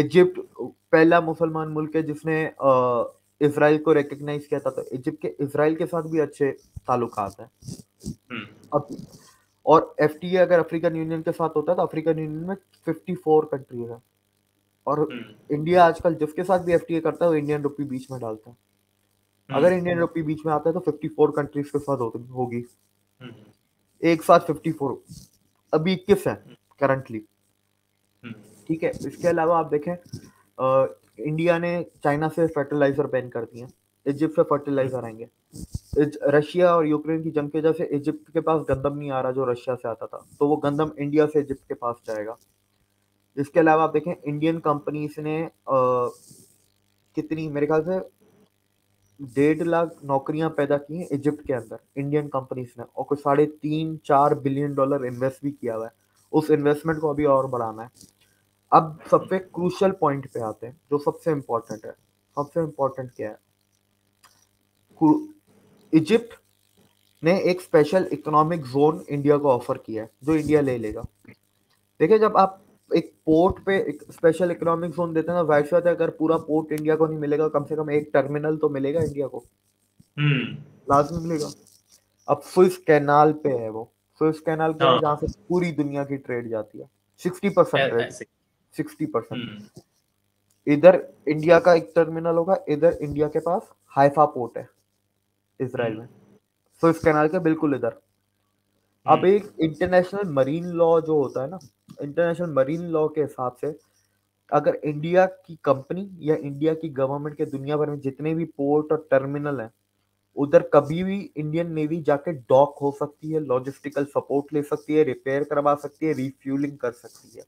इजिप्ट पहला मुसलमान मुल्क है जिसने इजराइल को रिकग्नाइज किया था, तो इजिप्ट के इजराइल के साथ भी अच्छे ताल्लुकात हैं। और एफ टी ए अगर अफ्रीकन यूनियन के साथ होता है तो अफ्रीकन यूनियन में चौवन कंट्रीज है। और इंडिया आजकल जिसके साथ भी एफ टी ए करता है वो इंडियन रुपी बीच में डालता है। अगर इंडियन रुपी बीच में आता है तो फिफ्टी फोर कंट्रीज के साथ होगी, एक साथ चौवन, अभी इक्कीस है करंटली। ठीक है, इसके अलावा आप देखें आ, इंडिया ने चाइना से फर्टिलाइजर बैन कर दिए, इजिप्ट से फर्टिलाइजर आएंगे। रशिया और यूक्रेन की जंग की वजह से इजिप्ट के पास गंदम नहीं आ रहा जो रशिया से आता था, तो वो गंदम इंडिया से इजिप्ट के पास जाएगा। इसके अलावा आप देखें इंडियन कंपनीज ने आ, कितनी, मेरे ख्याल से डेढ़ लाख नौकरियां पैदा की हैं इजिप्ट के अंदर इंडियन कंपनीज ने, और कुछ साढ़े तीन चार बिलियन डॉलर इन्वेस्ट भी किया हुआ है। उस इन्वेस्टमेंट को अभी और बढ़ाना है। अब सबसे क्रूशियल पॉइंट पे आते हैं जो सबसे इम्पोर्टेंट है। सबसे इम्पोर्टेंट क्या है, इजिप्ट ने एक स्पेशल इकोनॉमिक जोन इंडिया को ऑफर किया है जो इंडिया ले लेगा। देखिए, जब आप एक पोर्ट पे एक स्पेशल इकोनॉमिक जोन देते हैं ना, वाइस है, अगर पूरा पोर्ट इंडिया को नहीं मिलेगा, कम से कम एक टर्मिनल तो मिलेगा इंडिया को, लाजमी मिलेगा। अब स्विस कैनाल पे है वो, स्विस कैनाल पे जहाँ से पूरी दुनिया की ट्रेड जाती है, साठ परसेंट इधर इंडिया का एक टर्मिनल होगा। इधर इंडिया के पास हाइफा पोर्ट है इसराइल में, स्विस कैनाल के बिल्कुल इधर। अब एक इंटरनेशनल मरीन लॉ जो होता है ना, इंटरनेशनल मरीन लॉ के हिसाब से अगर इंडिया की कंपनी या इंडिया की गवर्नमेंट के दुनिया भर में जितने भी पोर्ट और टर्मिनल हैं उधर कभी भी इंडियन नेवी जाके डॉक हो सकती है, लॉजिस्टिकल सपोर्ट ले सकती है, रिपेयर करवा सकती है, रिफ्यूलिंग कर सकती है।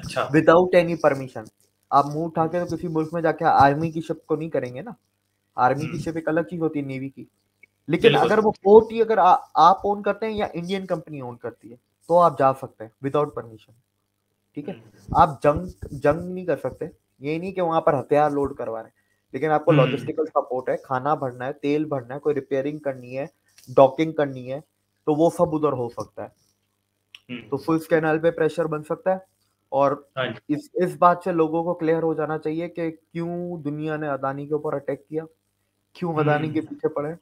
अच्छा, विदाउट एनी परमिशन। आप मुंह उठा के तो किसी मुल्क में जाके आर्मी की शिप को नहीं करेंगे ना। आर्मी की शिप एक अलग चीज होती है नेवी की, लेकिन अगर वो पोर्ट ही अगर आ, आप ओन करते हैं या इंडियन कंपनी ओन करती है तो आप जा सकते हैं विदाउट परमिशन। ठीक है, आप जंग जंग नहीं कर सकते, ये नहीं कि वहां पर हथियार लोड करवा रहे हैं, लेकिन आपको लॉजिस्टिकल सपोर्ट है, खाना भरना है, तेल भरना है, कोई रिपेयरिंग करनी है, डॉकिंग करनी है, तो वो सब उधर हो सकता है। तो स्विस कैनाल पे प्रेशर बन सकता है। और इस इस बात से लोगों को क्लियर हो जाना चाहिए कि क्यों दुनिया ने अदानी के ऊपर अटैक किया, क्यों अदानी के पीछे पड़े।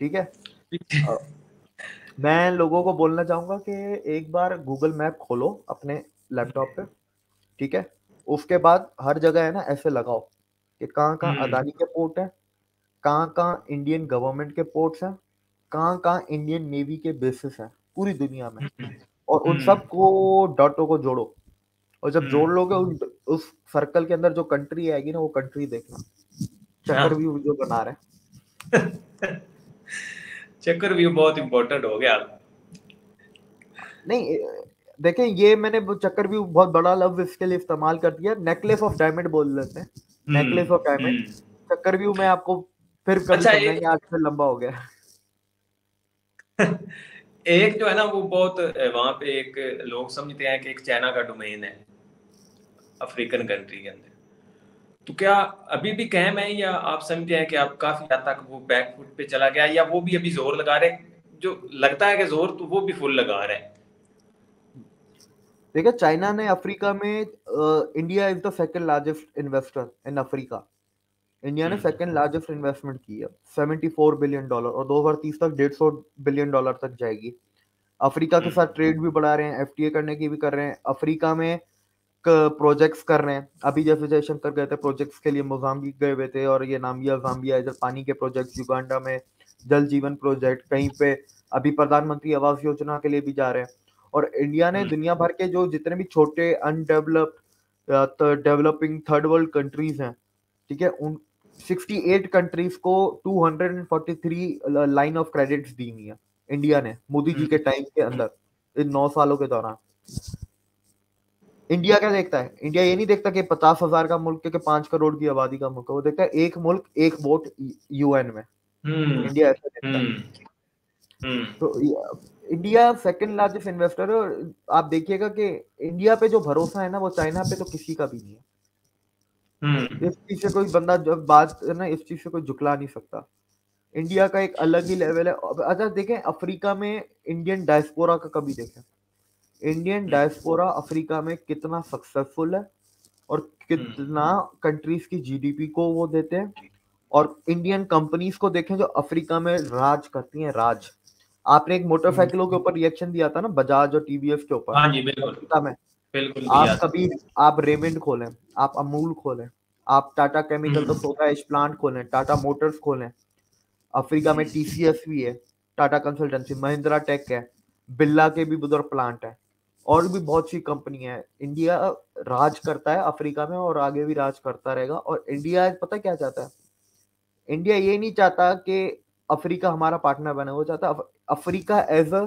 ठीक है, मैं लोगों को बोलना चाहूंगा कि एक बार गूगल मैप खोलो अपने लैपटॉप पे, ठीक है, उसके बाद हर जगह है ना ऐसे लगाओ कि कहाँ कहाँ अदानी के पोर्ट है, कहाँ कहाँ इंडियन गवर्नमेंट के पोर्ट्स हैं, कहाँ कहाँ इंडियन नेवी के बेसिस हैं पूरी दुनिया में, और उन सब को डॉटों को जोड़ो, और जब जोड़ लोगे उस, उस सर्कल के अंदर जो कंट्री आएगी ना वो कंट्री देखना। चक्रव्यूह जो बना रहे हैं चक्रव्यूह बहुत इम्पोर्टेंट हो गया। नहीं देखें, ये मैंने चक्रव्यूह बहुत बड़ा लफ्ज इसके लिए इस्तेमाल कर दिया, नेकलेस ऑफ डायमंड बोल लेते हैं, नेकलेस ऑफ डायमंड। चक्रव्यूह में आपको फिर कभी समझाएंगे, आज से लंबा हो गया। एक जो है ना वो बहुत वहां पे एक लोग समझते हैं कि एक चाइना का डोमेन है अफ्रीकन कंट्री के अंदर, तो क्या अभी भी कहम है या आप समझते हैं कि आप काफी हद तक वो बैकफुट पे चला गया, या वो भी अभी जोर लगा रहे हैं? जो लगता है कि जोर तो वो भी फुल लगा रहे हैं। देखिए, चाइना ने अफ्रीका में, India is the second largest investor in Africa. India ने सेकंड लार्जेस्ट इन्वेस्टमेंट की है चौहत्तर बिलियन डॉलर, और दो हजार तीस तक डेढ़ सौ बिलियन डॉलर तक जाएगी। अफ्रीका के साथ ट्रेड भी बढ़ा रहे हैं, एफ टी ए करने की भी कर रहे हैं, अफ्रीका में प्रोजेक्ट्स कर रहे हैं। अभी जैसे जयशंकर गए थे प्रोजेक्ट्स के लिए, मोजाम्बिक गए हुए थे, और ये नामिया जाम्बिया इधर पानी के प्रोजेक्ट, युगांडा में जल जीवन प्रोजेक्ट, कहीं पे अभी प्रधानमंत्री आवास योजना के लिए भी जा रहे हैं। और इंडिया ने दुनिया भर के जो जितने भी छोटे undeveloped developing third world countries हैं, ठीक है, उन सिक्सटी एट कंट्रीज को two hundred and forty three line of credit दी हुई है इंडिया ने मोदी जी के टाइम के अंदर, इन नौ सालों के दौरान। इंडिया क्या देखता है? इंडिया ये नहीं देखता कि पचास हजार का मुल्क है कि पांच करोड़ की आबादी का मुल्क है, वो देखता है एक मुल्क एक वोट यूएन में। hmm. इंडिया ऐसा देखता है। hmm. तो इंडिया सेकंड लार्जेस्ट इन्वेस्टर है, और आप देखिएगा कि इंडिया पे जो भरोसा है ना वो चाइना पे तो किसी का भी नहीं है। hmm. इस चीज से कोई बंदा जब बात ना इस चीज से कोई झुकला नहीं सकता। इंडिया का एक अलग ही लेवल है। अच्छा देखें, अफ्रीका में इंडियन डायस्पोरा का कभी देखें, इंडियन डायस्पोरा अफ्रीका में कितना सक्सेसफुल है और कितना कंट्रीज की जीडीपी को वो देते हैं। और इंडियन कंपनीज को देखें जो अफ्रीका में राज करती हैं, राज। आपने एक मोटरसाइकिलों के ऊपर रिएक्शन दिया था ना, बजाज और टीवीएस के ऊपर। हाँ जी, बिल्कुल। अफ्रीका में बिल्कुल, आप कभी आप रेमंड खोलें, आप अमूल खोलें, आप टाटा केमिकल का सोडा ऐश प्लांट खोलें, टाटा मोटर्स खोलें, अफ्रीका में टीसीएस भी है, टाटा कंसल्टेंसी, महिंद्रा टेक है, बिल्ला के भी उधर प्लांट है, और भी बहुत सी कंपनी है। इंडिया राज करता है अफ्रीका में और आगे भी राज करता रहेगा। और इंडिया पता क्या चाहता है? इंडिया ये नहीं चाहता कि अफ्रीका हमारा पार्टनर बने, वो चाहता है Africa as a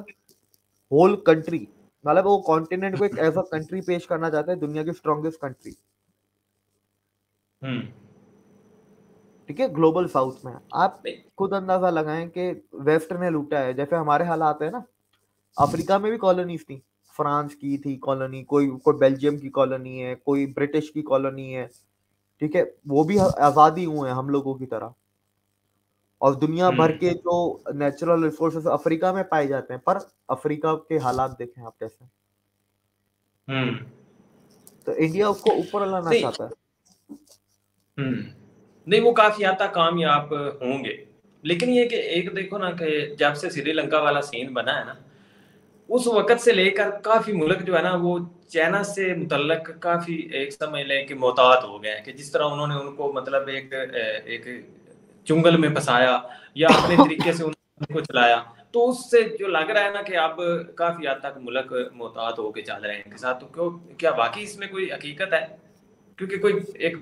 whole country, मतलब वो कॉन्टिनेंट को एक एज अ कंट्री पेश करना चाहता है, दुनिया की स्ट्रॉन्गेस्ट कंट्री। ठीक है, ग्लोबल साउथ में आप खुद अंदाजा लगाएं कि वेस्ट ने लूटा है, जैसे हमारे हालात है ना, अफ्रीका में भी कॉलोनीज थी, फ्रांस की थी कॉलोनी, कोई कोई बेल्जियम की कॉलोनी है, कोई ब्रिटिश की कॉलोनी है, ठीक है, वो भी आजादी हुए हैं हम लोगों की तरह। और दुनिया भर के जो नेचुरल रिसोर्सेस अफ्रीका में पाए जाते हैं, पर अफ्रीका के हालात देखें आप कैसे। तो इंडिया उसको ऊपर लाना चाहता है। नहीं, वो काफी आता कामयाब होंगे, लेकिन ये कि एक देखो ना कि जब से श्रीलंका वाला सीन बना है ना, उस वक्त से लेकर काफी मुल्क जो है ना वो चाइना से मुतल्लक काफी एक समय लेके मोहतात हो गए हैं, कि जिस तरह उन्होंने उनको मतलब एक एक चुंगल में फंसाया या अपने तरीके से उनको चलाया, तो उससे जो लग रहा है ना कि अब काफी हद तक मुल्क मोहतात होके चल रहे हैं इनके साथ। तो क्यों, क्या वाकई इसमें कोई हकीकत है? क्योंकि कोई एक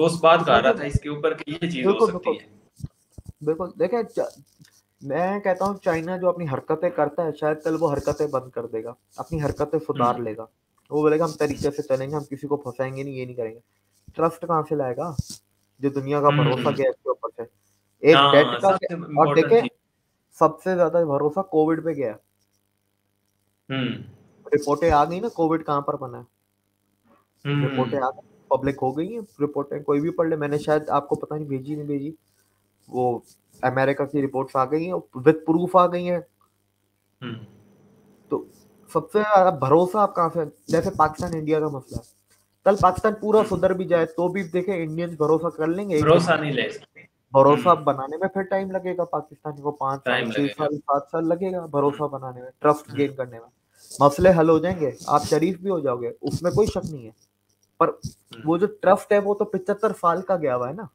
दोस्त बात कर रहा था इसके ऊपर कि ये चीज हो सकती है। बिल्कुल। देखिए च... मैं कहता हूँ चाइना जो अपनी हरकतें करता है, शायद कल वो हरकतें बंद कर देगा, अपनी हरकतें सुधार लेगा, वो बोलेगा हम तरीके से चलेंगे, हम किसी को फंसाएंगे नहीं, ये नहीं करेंगे। ट्रस्ट कहाँ से लाएगा जो दुनिया का भरोसा गया इसके ऊपर से, एक डेट का। और देखे सबसे ज्यादा भरोसा कोविड पे गया, रिपोर्टें आ गई ना कोविड कहाँ पर बना है, रिपोर्टें आ गई, पब्लिक हो गई है रिपोर्टें, कोई भी पढ़ ले। मैंने शायद आपको पता नहीं भेजी नहीं भेजी, वो अमेरिका की रिपोर्ट्स आ गई हैं विद प्रूफ आ गई हैं। तो सबसे ज्यादा भरोसा आप कहाँ से, जैसे पाकिस्तान इंडिया का मसला, कल पाकिस्तान पूरा सुधर भी जाए तो भी देखे इंडियंस भरोसा कर लेंगे, भरोसा नहीं ले सकते। भरोसा बनाने में फिर टाइम लगेगा, पाकिस्तान को पांच साल छह साल सात साल लगेगा भरोसा बनाने में, ट्रस्ट गेन करने में। मसले हल हो जाएंगे, आप शरीफ भी हो जाओगे, उसमें कोई शक नहीं है, पर वो जो ट्रस्ट है वो तो पचहत्तर साल का गया हुआ है ना।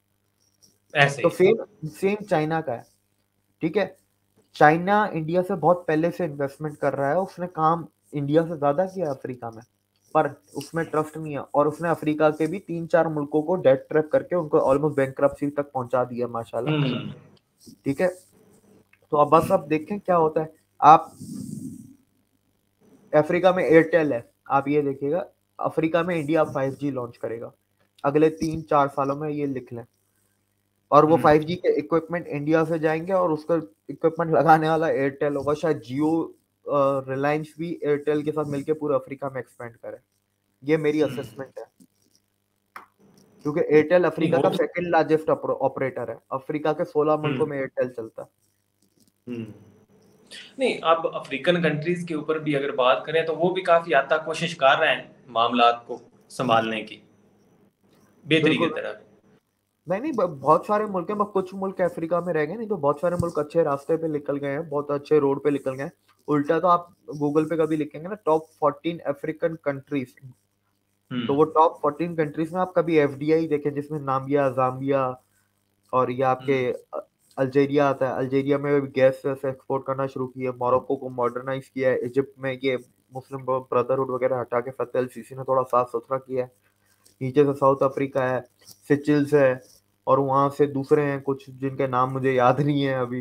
ऐसे तो सेम सेम चाइना का है, ठीक है। चाइना इंडिया से बहुत पहले से इन्वेस्टमेंट कर रहा है, उसने काम इंडिया से ज्यादा किया अफ्रीका में, पर उसमें ट्रस्ट नहीं है, और उसने अफ्रीका के भी तीन चार मुल्कों को डेट ट्रैप करके उनको ऑलमोस्ट बैंकरप्सी तक पहुंचा दिया माशाल्लाह, ठीक है। तो अब बस अब देखें क्या होता है। आप अफ्रीका में एयरटेल है, आप ये देखिएगा अफ्रीका में इंडिया फाइव जी लॉन्च करेगा अगले तीन चार सालों में, ये लिख लें, और वो फाइव जी के इक्विपमेंट इंडिया से जाएंगे और उसका इक्विपमेंट लगाने वाला एयरटेल होगा, शायद जियो रिलायंस भी एयरटेल के साथ मिलके पूरे अफ्रीका में एक्सपेंड करे, ये मेरी असेसमेंट है। क्योंकि एयरटेल अफ्रीका का सेकंड लार्जेस्ट ऑपरेटर है, अफ्रीका के सोलह मुल्कों में एयरटेल चलता है। नहीं, अब अफ्रीकन कंट्रीज के ऊपर भी अगर बात करें तो वो भी काफी हद तक कोशिश कर रहे हैं मामलात को संभालने की बेहतरी की तरह। नहीं नहीं, बहुत सारे मुल्क हैं, कुछ मुल्क अफ्रीका में रह गए, नहीं तो बहुत सारे मुल्क अच्छे रास्ते पे निकल गए हैं, बहुत अच्छे रोड पे निकल गए हैं। उल्टा तो आप गूगल पे कभी लिखेंगे ना टॉप फोर्टीन अफ्रीकन कंट्रीज, तो वो टॉप फोर्टीन कंट्रीज में आप कभी एफडीआई देखें, जिसमें नाम्बिया, जाम्बिया और ये आपके अल्जीरिया आता है। अल्जीरिया में गैस एक्सपोर्ट करना शुरू किया, मोरक्को को मॉडर्नाइज किया है, इजिप्ट में ये मुस्लिम ब्रदरहुड वगैरह हटा के फतेह अल सीसी ने थोड़ा साफ सुथरा किया है। नीचे से साउथ अफ्रीका है, सिचिल्स है, और वहां से दूसरे हैं कुछ जिनके नाम मुझे याद नहीं है अभी,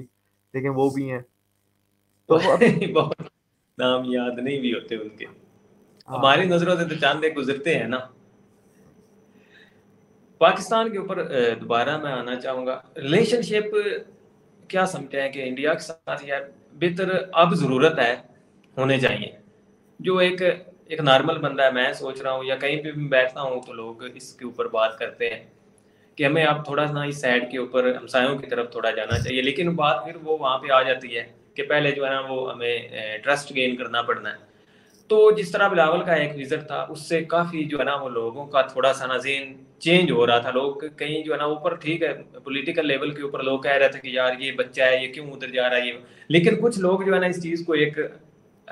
लेकिन वो भी हैं। तो बहुत नाम याद नहीं भी होते उनके, हमारी नजरों से तो चांद गुजरते हैं ना। पाकिस्तान के ऊपर दोबारा मैं आना चाहूंगा, रिलेशनशिप क्या समझते हैं कि इंडिया के साथ यार बेहतर अब जरूरत है होने चाहिए। जो एक एक नॉर्मल बंदा है, मैं सोच रहा हूँ या कहीं पे भी बैठता हूँ तो लोग इसके ऊपर बात करते हैं कि हमें आप थोड़ा ना इस साइड के ऊपर हमसायों की तरफ थोड़ा जाना चाहिए, लेकिन बात फिर वो वहाँ पे आ जाती है कि पहले जो है ना वो हमें ट्रस्ट गेन करना पड़ना है। तो जिस तरह बिलावल का एक विजिट था, उससे काफ़ी जो है ना वो लोगों का थोड़ा सा ना ज़हन चेंज हो रहा था। लोग कहीं जो है ना ऊपर, ठीक है पॉलिटिकल लेवल के ऊपर लोग कह रहे थे कि यार ये बच्चा है, ये क्यों उधर जा रहा है ये, लेकिन कुछ लोग जो है ना इस चीज़ को एक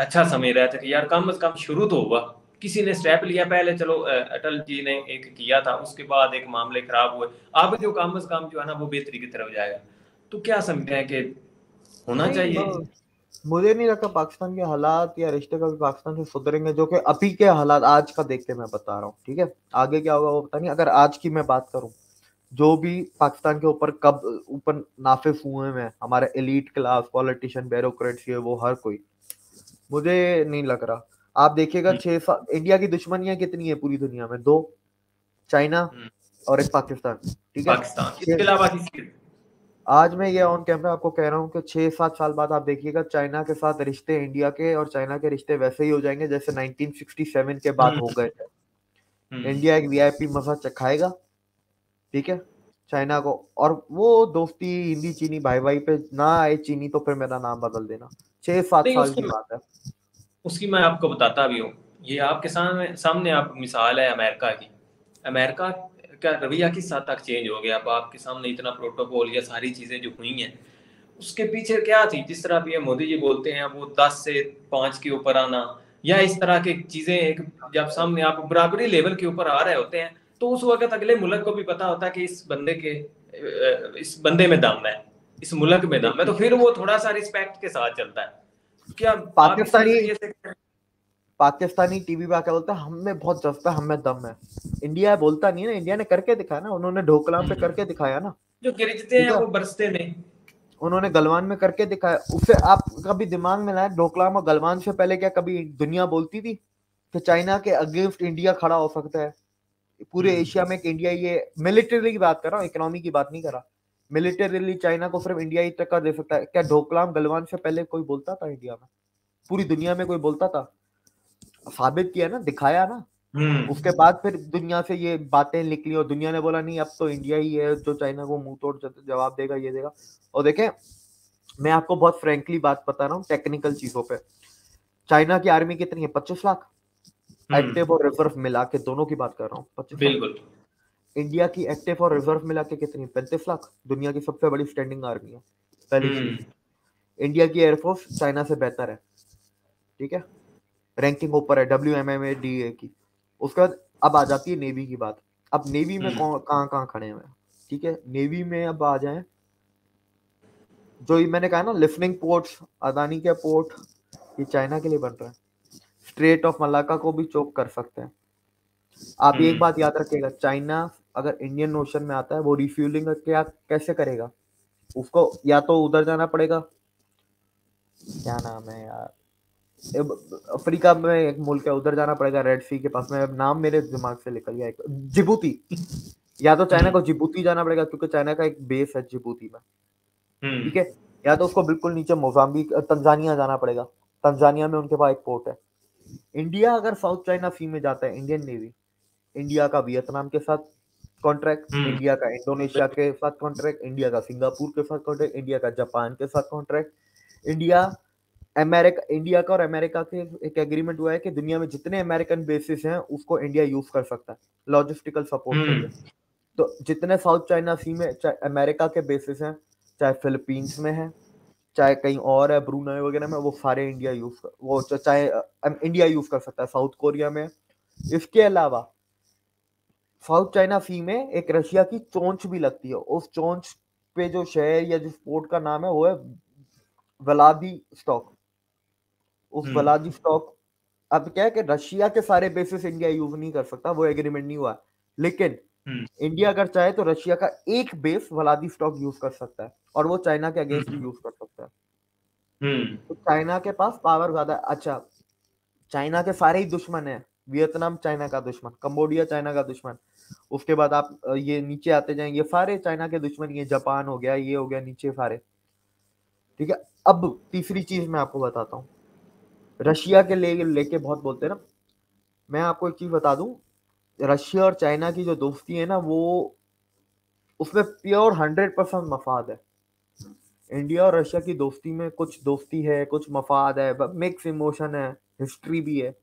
अच्छा समझ रहे थे कि यार कम अज़ कम शुरू तो हुआ, किसी ने स्टेप लिया। पहले चलो अटल जी ने एक किया था, उसके बाद एक मामले खराब हुए, अब जो काम से काम जो है ना वो बेहतरी की तरफ जाएगा। तो क्या समझते हैं कि होना चाहिए? मुझे नहीं लगता पाकिस्तान के हालात या रिश्ते कभी पाकिस्तान से सुधरेंगे, जो कि अभी के हालात आज का देख के मैं बता रहा हूँ, ठीक है। आगे क्या होगा वो पता नहीं। अगर आज की मैं बात करूँ, जो भी पाकिस्तान के ऊपर कब ऊपर नाफिज हुए हैं हमारे एलिट क्लास पॉलिटिशियन ब्यूरोक्रेट्स, ये वो हर कोई, मुझे नहीं लग रहा। आप देखिएगा छह साल इंडिया की दुश्मनियां कितनी है पूरी दुनिया में, दो, चाइना और एक पाकिस्तान, ठीक है। इसके अलावा आज मैं ये ऑन कैमरा आपको कह रहा हूँ कि छह सात साल बाद आप देखिएगा चाइना के साथ रिश्ते इंडिया के और चाइना के रिश्ते वैसे ही हो जाएंगे जैसे नाइनटीन सिक्सटी सेवन के बाद हो गए थे। इंडिया एक वीआईपी मसा चखाएगा, ठीक है, चाइना को, और वो दोस्ती हिंदी चीनी भाई भाई पे ना आए। चीनी तो फिर मेरा नाम बदल देना, छह सात साल की बात है उसकी। मैं आपको बताता भी हूँ, ये आपके सामने सामने आप मिसाल है अमेरिका की। अमेरिका का रवैया किस हद तक चेंज हो गया, अब आपके सामने इतना प्रोटोकॉल या सारी चीज़ें जो हुई हैं उसके पीछे क्या थी। जिस तरह पीएम मोदी जी बोलते हैं वो दस से पाँच के ऊपर आना या इस तरह की चीज़ें, एक जब सामने आप बराबरी लेवल के ऊपर आ रहे होते हैं तो उस वक्त अगले मुल्क को भी पता होता है कि इस बंदे के इस बंदे में दम है, इस मुल्क में दम है, तो फिर वो थोड़ा सा रिस्पेक्ट के साथ चलता है। क्या पाकिस्तानी पाकिस्तानी टीवी पे आके बोलता है हमें बहुत जज्बा है, हमें दम है। इंडिया बोलता नहीं है ना, इंडिया ने करके दिखाया ना, उन्होंने ढोकला पे करके दिखाया ना। जो गिरजते हैं वो बरसते नहीं, उन्होंने गलवान में करके दिखाया। उससे आप कभी दिमाग में लाए, डोकलाम और गलवान से पहले क्या कभी दुनिया बोलती थी कि चाइना के अगेंस्ट इंडिया खड़ा हो सकता है? पूरे एशिया में इंडिया, ये मिलिटरी की बात कर रहा हूँ, इकोनॉमी की बात नहीं कर रहा, मिलिटरीली चाइना को सिर्फ इंडिया ही टक्कर दे सकता है। क्या डोकलाम गलवान से पहले कोई बोलता था इंडिया में? पूरी दुनिया में कोई बोलता था? साबित किया ना, दिखाया ना। उसके बाद फिर दुनिया से ये बातें निकली और दुनिया ने बोला नहीं अब तो इंडिया ही है जो चाइना को मुंह तोड़ जवाब देगा, ये देगा। और देखें, मैं आपको बहुत फ्रेंकली बात बता रहा हूँ, टेक्निकल चीजों पे चाइना की आर्मी कितनी है? पच्चीस लाख एक्टिव और रिजर्व मिला के, दोनों की बात कर रहा हूँ, पच्चीस। इंडिया की एक्टिव और रिजर्व मिला के कितनी? पैंतीस लाख। दुनिया की सबसे बड़ी स्टैंडिंग आर्मी है। पहली चीज, इंडिया की एयरफोर्स चाइना से बेहतर है, ठीक है, रैंकिंग ऊपर है W M M A D A की। उसके बाद अब आ जाती है नेवी की बात। अब नेवी में कहाँ कहाँ खड़े हैं, ठीक है, नेवी में अब आ जाए जो ये मैंने कहा ना, लिफ्टिंग पोर्ट्स, अदानी के पोर्ट, ये चाइना के लिए बन रहा है। स्ट्रेट ऑफ मलाका को भी चोक कर सकते हैं। आप एक बात याद रखिएगा, चाइना अगर इंडियन ओशन में आता है वो रिफ्यूलिंग क्या कैसे करेगा? उसको या तो उधर जाना पड़ेगा, क्या नाम है यार, अफ्रीका में एक मुल्क है, उधर जाना पड़ेगा, रेड सी के पास में, नाम मेरे दिमाग से निकल गया, जिबूती। या तो चाइना को जिबूती जाना पड़ेगा क्योंकि चाइना का एक बेस है जिबूती में, ठीक है, या तो उसको बिल्कुल नीचे मोजाम्बिक, तंजानिया जाना पड़ेगा, तंजानिया में उनके पास एक पोर्ट है। इंडिया अगर साउथ चाइना सी में जाता है, इंडियन नेवी, इंडिया का वियतनाम के साथ कॉन्ट्रैक्ट, इंडिया का इंडोनेशिया के साथ कॉन्ट्रैक्ट, इंडिया का सिंगापुर के साथ कॉन्ट्रैक्ट, इंडिया का जापान के साथ कॉन्ट्रैक्ट, इंडिया अमेरिका, इंडिया का और अमेरिका के एक एग्रीमेंट हुआ है कि दुनिया में जितने अमेरिकन बेसिस हैं उसको इंडिया यूज कर सकता है लॉजिस्टिकल सपोर्ट के लिए। तो जितने साउथ चाइना सी में अमेरिका के बेसिस हैं, चाहे फिलीपींस में है, चाहे कहीं और है, ब्रूनई वगैरह में, वो सारे इंडिया यूज कर, वो चाहे इंडिया यूज कर सकता है, साउथ कोरिया में। इसके अलावा साउथ चाइना सी में एक रशिया की चोंच भी लगती है, उस चोंच पे जो शहर या जिस पोर्ट का नाम है वो है व्लादिवोस्टॉक। उस व्लादिवोस्टॉक, अब क्या है कि रशिया के सारे बेसिस इंडिया यूज नहीं कर सकता, वो एग्रीमेंट नहीं हुआ, लेकिन इंडिया अगर चाहे तो रशिया का एक बेस व्लादिवोस्टॉक यूज कर सकता है और वो चाइना के अगेंस्ट यूज कर सकता है। तो चाइना के पास पावर ज्यादा। अच्छा, चाइना के सारे ही दुश्मन है, वियतनाम चाइना का दुश्मन, कंबोडिया चाइना का दुश्मन, उसके बाद आप ये नीचे आते जाएंगे सारे चाइना के दुश्मन, ये जापान हो गया, ये हो गया नीचे सारे, ठीक है। अब तीसरी चीज मैं आपको बताता हूँ, रशिया के लेके लेके बहुत बोलते हैं ना, मैं आपको एक चीज बता दूं, रशिया और चाइना की जो दोस्ती है ना, वो उसमें प्योर हंड्रेड परसेंट मफाद है। इंडिया और रशिया की दोस्ती में कुछ दोस्ती है, कुछ मफाद है, मिक्स इमोशन है, हिस्ट्री भी है।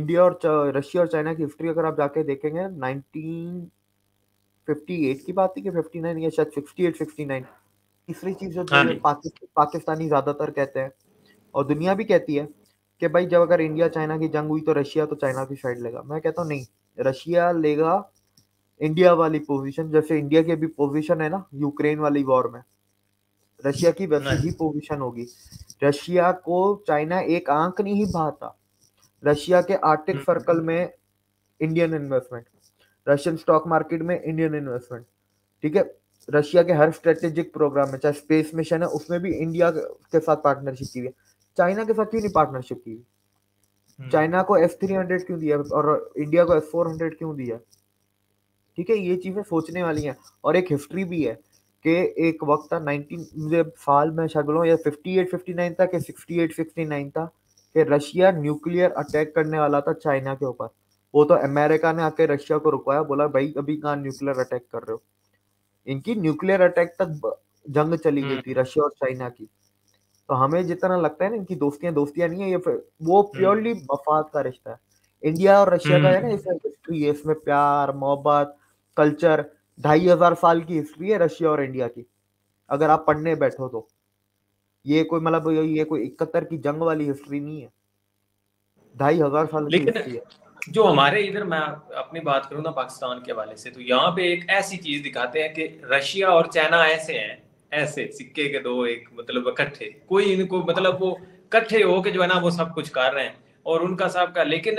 इंडिया और रशिया और चाइना की हिस्ट्री अगर आप जाके देखेंगे, उन्नीस सौ अट्ठावन की बात थी कि उनसठ या शायद अड़सठ उनहत्तर। तीसरी चीज जो पाकिस्तान, पाकिस्तानी ज्यादातर कहते हैं और दुनिया भी कहती है कि भाई जब अगर इंडिया चाइना की जंग हुई तो रशिया तो चाइना की साइड लेगा। मैं कहता हूँ नहीं, रशिया लेगा इंडिया वाली पोजीशन, जैसे इंडिया की भी पोजीशन है ना यूक्रेन वाली वॉर में, रशिया की वैसी ही पोजीशन होगी। रशिया को चाइना एक आंख नहीं भाता। रशिया के आर्टिक सर्कल में Indian investment, Russian stock market में इंडियन इन्वेस्टमेंट, ठीक है, रशिया के हर स्ट्रेटेजिक प्रोग्राम में, चाहे स्पेस मिशन है उसमें भी इंडिया के साथ पार्टनरशिप की है। चाइना के साथ क्यों नहीं पार्टनरशिप की? चाइना को एफ थ्री हंड्रेड क्यों दिया और इंडिया को एफ फोर हंड्रेड क्यों दिया? ठीक है, ये चीजें सोचने वाली हैं। और एक हिस्ट्री भी है कि एक वक्त था नाइनटीन मुझे साल में शायद बोलूं या फिफ्टी एट फिफ्टी नाइन था कि सिक्सटी एट सिक्सटी नाइन था कि रशिया न्यूक्लियर अटैक करने वाला था चाइना के ऊपर। वो तो अमेरिका ने आके रशिया को रुकवाया, बोला भाई अभी कहाँ न्यूक्लियर अटैक कर रहे हो। इनकी न्यूक्लियर अटैक तक जंग चली गई थी रशिया और चाइना की। तो हमें जितना लगता है ना इनकी दोस्तियां दोस्तियां नहीं है, ये वो प्योरली मफाद का रिश्ता है। इंडिया और रशिया का है ना इस हिस्ट्री है, इसमें प्यार मोहब्बत कल्चर, ढाई हजार साल की हिस्ट्री है रशिया और इंडिया की। अगर आप पढ़ने बैठो तो ये कोई मतलब ये कोई इकहत्तर की जंग वाली हिस्ट्री नहीं है, ढाई हजार साल की हिस्ट्री है। जो हमारे इधर, मैं अपनी बात करूँ ना पाकिस्तान के हवाले से, तो यहाँ पे एक ऐसी चीज दिखाते हैं कि रशिया और चाइना ऐसे है, ऐसे सिक्के के दो एक, मतलब इकट्ठे, कोई इनको मतलब वो इकट्ठे हो के जो है ना वो सब कुछ कर रहे हैं और उनका सब का। लेकिन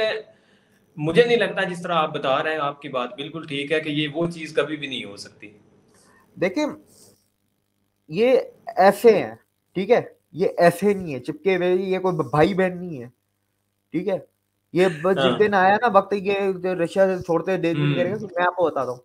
मुझे नहीं लगता जिस तरह आप बता रहे हैं, आपकी बात बिल्कुल ठीक है कि ये वो चीज कभी भी नहीं हो सकती। देखिए ये ऐसे हैं, ठीक है, ये ऐसे नहीं है चिपके हुए, ये कोई भाई बहन नहीं है, ठीक है। ये जिस दिन आया ना वक्त, ये रशिया से छोड़ते दे करेगा। तो मैं आपको बताता हूँ,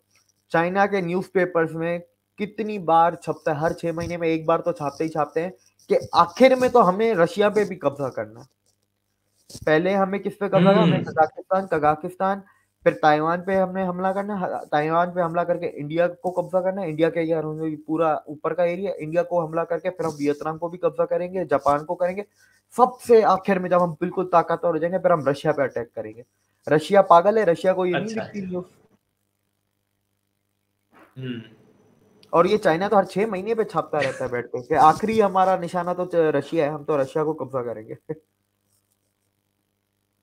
चाइना के न्यूज़पेपर्स में कितनी बार छपता है, हर छह महीने में एक बार तो छापते ही छापते हैं कि आखिर में तो हमें रशिया पे भी कब्जा करना है। पहले हमें किस पे कब्जा करना, हमें कजाकिस्तान, कजाकिस्तान फिर ताइवान पे हमने हमला करना, ताइवान पे हमला करके इंडिया को कब्जा करना, इंडिया के यार पूरा ऊपर का एरिया इंडिया को हमला करके फिर हम वियतनाम को भी कब्जा करेंगे, जापान को करेंगे, सबसे आखिर में जब हम बिल्कुल ताकतवर हो जाएंगे फिर हम रशिया पे अटैक करेंगे। रशिया पागल है, रशिया को ये अच्छा नहीं दिखती। और ये चाइना तो हर छह महीने पे छापता रहता है बैठ के, आखिरी हमारा निशाना तो रशिया है, हम तो रशिया को कब्जा करेंगे।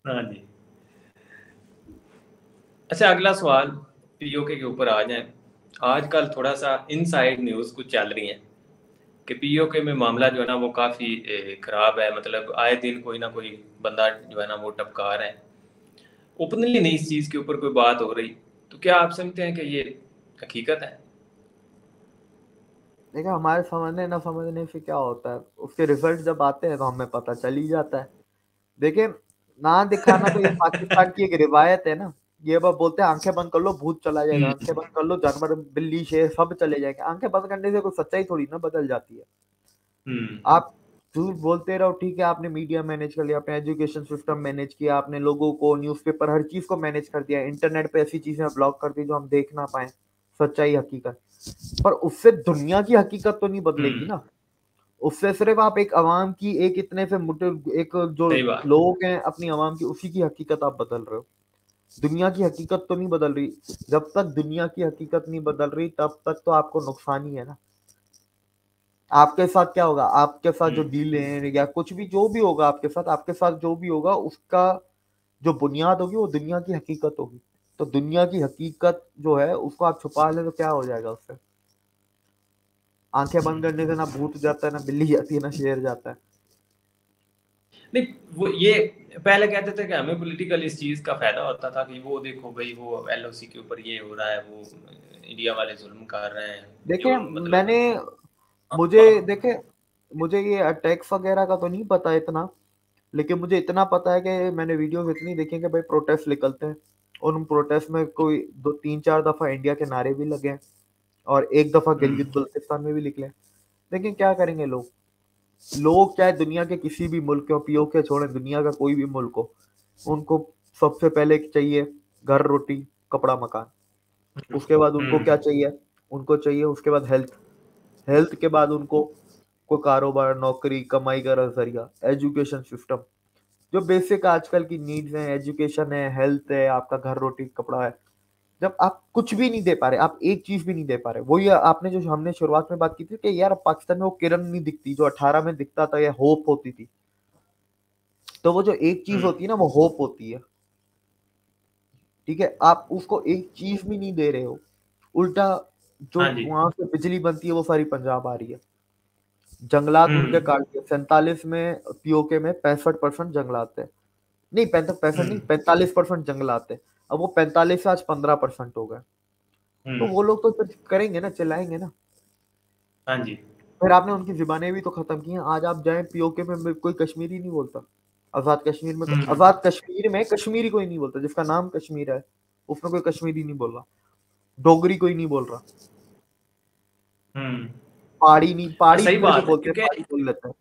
हाँ जी, अच्छा अगला सवाल पीओके के ऊपर आ जाए। आजकल थोड़ा सा इनसाइड न्यूज कुछ चल रही है कि पीओके में मामला जो है ना वो काफी खराब है, मतलब आए दिन कोई ना कोई बंदा जो है ना वो टपका रहे हैं, ओपनली नहीं इस चीज के ऊपर कोई बात हो रही। तो क्या आप समझते हैं कि ये हकीकत है? देखो हमारे समझने ना समझने से क्या होता है, उसके रिजल्ट जब आते हैं तो हमें पता चल ही जाता है। देखिए ना दिखाना तो ये पाकिस्तान की एक रिवायत है ना, ये बस बोलते हैं आंखें बंद कर लो भूत चला जाएगा, आंखें बंद कर लो जानवर बिल्ली शेर सब चले जाएंगे। आंखें बंद करने से कोई सच्चाई थोड़ी ना बदल जाती है। आप झूठ बोलते रहो, ठीक है, आपने मीडिया मैनेज कर लिया, आपने एजुकेशन सिस्टम मैनेज किया, आपने लोगों को न्यूज़पेपर हर चीज को मैनेज कर दिया, इंटरनेट पे ऐसी चीजें ब्लॉक कर दी जो हम देख ना पाए सच्चाई हकीकत, पर उससे दुनिया की हकीकत तो नहीं बदलेगी ना। उससे सिर्फ आप एक आवाम की, एक इतने से मोटे एक जो लोग हैं अपनी आवाम की, उसी की हकीकत आप बदल रहे हो, दुनिया की हकीकत तो नहीं बदल रही। जब तक दुनिया की हकीकत नहीं बदल रही तब तक तो आपको नुकसान ही है ना। आपके साथ क्या होगा, आपके साथ जो डील है या कुछ भी जो भी होगा आपके साथ, आपके साथ जो भी होगा उसका जो बुनियाद होगी वो दुनिया की हकीकत होगी। तो दुनिया की हकीकत जो है उसको आप छुपा ले तो क्या हो जाएगा उससे? आंखें बंद करने से ना भूत जाता है, ना बिल्ली जाती है, ना शेर जाता है। नहीं वो ये पहले कहते थे कि हमें पॉलिटिकल इस चीज का फायदा होता था कि वो देखो भाई वो एलओसी के ऊपर ये हो रहा है, वो इंडिया वाले जुल्म कर रहे हैं। देखिए मतलब मैंने मुझे देखे मुझे ये अटैक वगैरह का तो नहीं पता इतना, लेकिन मुझे इतना पता है कि मैंने वीडियो इतनी देखी कि भाई प्रोटेस्ट निकलते हैं, उन प्रोटेस्ट में कोई दो तीन चार दफा इंडिया के नारे भी लगे और एक दफा गिलगित बल्तिस्तान में भी निकले। लेकिन क्या करेंगे लोग, लोग चाहे दुनिया के किसी भी मुल्क हो, पीओके छोड़े दुनिया का कोई भी मुल्क हो, उनको सबसे पहले चाहिए घर, रोटी, कपड़ा, मकान। उसके बाद उनको क्या चाहिए, उनको चाहिए उसके बाद हेल्थ, हेल्थ के बाद उनको कोई कारोबार, नौकरी, कमाई का जरिया, एजुकेशन सिस्टम, जो बेसिक आजकल की नीड्स हैं, एजुकेशन है, हेल्थ है, आपका घर रोटी कपड़ा है। जब आप कुछ भी नहीं दे पा रहे, आप एक चीज भी नहीं दे पा रहे, वही आपने जो हमने शुरुआत में बात की थी कि यार पाकिस्तान में वो किरण नहीं दिखती जो अठारह में दिखता था, या होप होती थी, तो वो जो एक चीज होती है ना वो होप होती है, ठीक है, आप उसको एक चीज भी नहीं दे रहे हो। उल्टा जो वहां से बिजली बनती है वो सारी पंजाब आ रही है, जंगलात उनके काट दिए। सैतालीस में पीओके में पैंसठ परसेंट जंगलात है, नहीं पैंसठ नहीं पैंतालीस परसेंट जंगलात है, अब वो पैंतालीस से आज पंद्रह परसेंट हो गए। तो वो लोग तो फिर करेंगे ना, चिल्लाएंगे ना। हाँ जी, फिर आपने उनकी जुबानें भी तो खत्म की हैं। आज आप जाएं पीओके में कोई कश्मीरी नहीं बोलता, आजाद कश्मीर में आजाद कश्मीर में कश्मीरी कोई नहीं बोलता, जिसका नाम कश्मीर है उसमें कोई कश्मीरी नहीं बोल रहा, डोगरी कोई नहीं बोल रहा, पाड़ी नहीं पाड़ी सही बात बोलते बोल लेते हैं।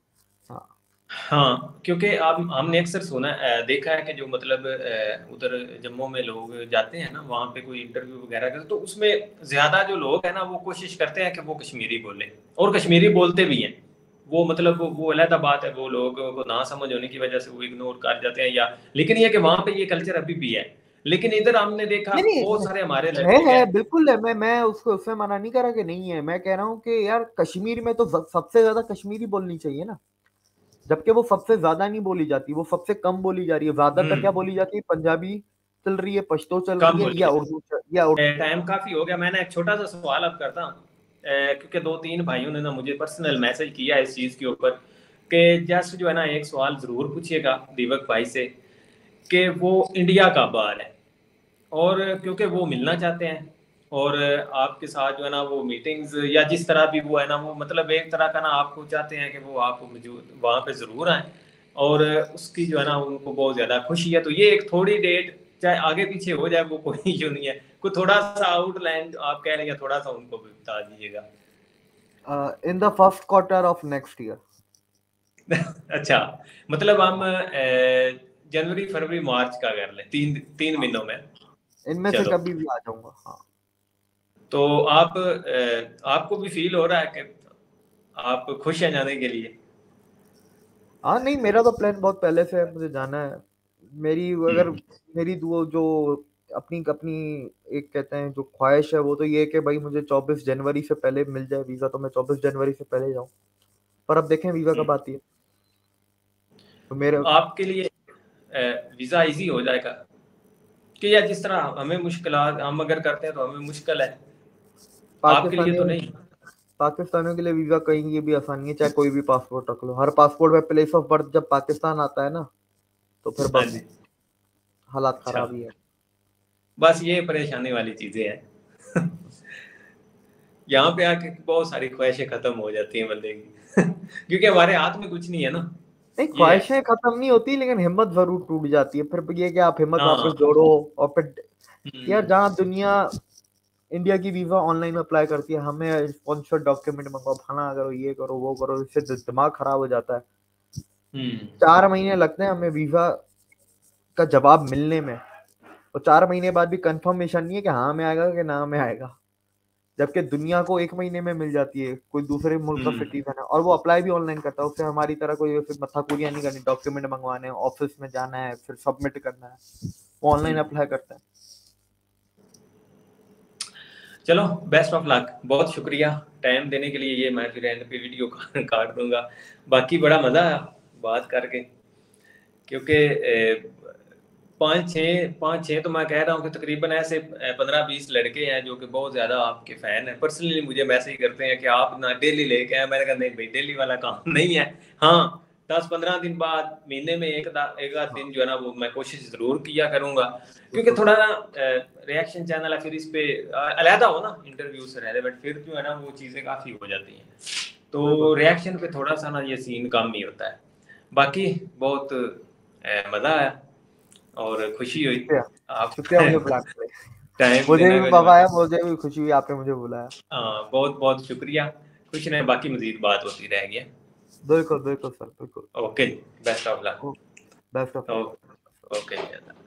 हाँ, क्योंकि आप हमने अक्सर सुना देखा है कि जो मतलब उधर जम्मू में लोग जाते हैं ना, वहाँ पे कोई इंटरव्यू वगैरह करते तो उसमें ज्यादा जो लोग हैं ना वो कोशिश करते हैं कि वो कश्मीरी बोले, और कश्मीरी बोलते भी हैं वो, मतलब वो अलहदा बात है, वो लोग को ना समझ होने की वजह से वो इग्नोर कर जाते हैं, या लेकिन ये कि वहाँ पे ये कल्चर अभी भी है। लेकिन इधर हमने देखा बहुत सारे हमारे है, है बिल्कुल है, मैं मैं उसको उसमें मना नहीं कर रहा कि नहीं है, मैं कह रहा हूँ कि यार कश्मीर में तो सबसे ज्यादा कश्मीरी बोलनी चाहिए ना, जबकि वो सबसे ज्यादा नहीं बोली जाती, वो सबसे कम बोली जा रही है। ज्यादातर क्या बोली जाती है, पंजाबी चल रही है, पश्तो चल रही है, या उर्दू या उर्दू। टाइम काफी हो गया, मैंने एक छोटा सा सवाल अब करता हूँ, क्योंकि दो तीन भाइयों ने ना मुझे पर्सनल मैसेज किया है इस चीज के ऊपर कि जस्ट जो है ना एक सवाल जरूर पूछिएगा दीपक भाई से कि वो इंडिया का बाहर है और क्योंकि वो मिलना चाहते हैं और आपके साथ जो है ना वो मीटिंग्स या जिस तरह भी वो है ना वो मतलब एक तरह का ना आपको चाहते हैं कि वो आप वहाँ पे ज़रूर आएँ और उसकी जो है ना उनको बहुत ज़्यादा खुशी है। तो ये एक थोड़ी डेट चाहे आगे पीछे हो जाए वो कोई इशू नहीं है, कुछ थोड़ा सा आउटलाइन आप कह रहे हैं थोड़ा सा उनको भी बता दीजिएगा। In the first quarter of next year. अच्छा, मतलब हम जनवरी फरवरी मार्च का कर लें, तीन तीन महीनों में इनमें से कभी भी आ जाऊंगा। हाँ। तो आप आपको भी फील हो रहा है कि आप खुश हैं जाने के लिए? हाँ, नहीं मेरा तो प्लान बहुत पहले से है, मुझे जाना है। मेरी अगर मेरी दो जो अपनी अपनी एक कहते हैं जो ख्वाहिश है वो तो ये कि भाई मुझे चौबीस जनवरी से पहले मिल जाए वीज़ा, तो मैं चौबीस जनवरी से पहले जाऊँ, पर अब देखें वीज़ा कब आती है। तो मेरे आपके लिए वीज़ा ईजी हो जाएगा कि या जिस तरह हमें मुश्किल हम अगर करते हैं तो हमें मुश्किल है, आपके लिए तो नहीं। पाकिस्तानियों के लिए वीजा कहीं ये भी आसानी है, चाहे कोई भी पासपोर्ट रख लो, हर पासपोर्ट में प्लेस ऑफ बर्थ जब पाकिस्तान आता है ना तो फिर बस हालात खराब ही है, बस ये परेशानी वाली चीजें हैं। यहाँ पे आके बहुत सारी ख्वाहिशें खत्म हो जाती हैं बंदे की क्योंकि हमारे हाथ में कुछ नहीं है ना। नहीं, ख्वाहिशें खत्म नहीं होती लेकिन हिम्मत जरूर टूट जाती है। फिर ये कि आप हिम्मत वापस जोड़ो और फिर यार जहाँ दुनिया इंडिया की वीजा ऑनलाइन अप्लाई करती है, हमें स्पॉन्सर डॉक्यूमेंट मंगवाओ, खाना करो, ये करो, वो करो, इससे दिमाग खराब हो जाता है। hmm. चार महीने लगते हैं हमें वीजा का जवाब मिलने में, और चार महीने बाद भी कंफर्मेशन नहीं है कि हाँ में आएगा कि ना में आएगा, जबकि दुनिया को एक महीने में मिल जाती है कोई दूसरे मुल्क का hmm. सिटीजन है और वो अप्लाई भी ऑनलाइन करता है। उससे हमारी तरह कोई मथाकुरिया नहीं करनी, डॉक्यूमेंट मंगवाने, ऑफिस में जाना है, फिर सबमिट करना है, ऑनलाइन अप्लाई करता है। चलो, बेस्ट ऑफ लक, बहुत शुक्रिया टाइम देने के लिए। ये मैं फिर एंड पे वीडियो काट दूंगा। बाकी बड़ा मज़ा आया बात करके, क्योंकि पाँच छः पाँच छः तो मैं कह रहा हूँ कि तकरीबन ऐसे पंद्रह बीस लड़के हैं जो कि बहुत ज़्यादा आपके फ़ैन हैं, पर्सनली मुझे मैसेज करते हैं कि आप ना डेली लेके आए। मैंने कहा नहीं भाई, डेली वाला काम नहीं है। हाँ, दस पंद्रह दिन बाद महीने में एक एक आध दिन जो है ना वो मैं कोशिश जरूर किया करूंगा, क्योंकि थोड़ा ना रिएक्शन चैनल है, फिर इस पे अलहदा हो ना इंटरव्यू से रहे, बट फिर जो है ना वो चीज़ें काफ़ी हो जाती हैं, तो रिएक्शन पे थोड़ा सा ना ये सीन कम ही होता है। बाकी बहुत मज़ा आया और खुशी हुई आपसे, टाइम मुझे भी बुलाया, मुझे भी खुशी हुई आपने मुझे बुलाया। हाँ, बहुत बहुत शुक्रिया, खुश रहे, बाकी मज़ीद बात होती रहेगी। बिल्कुल बिल्कुल सर, बिल्कुल। Okay, best of luck, best of luck. Okay.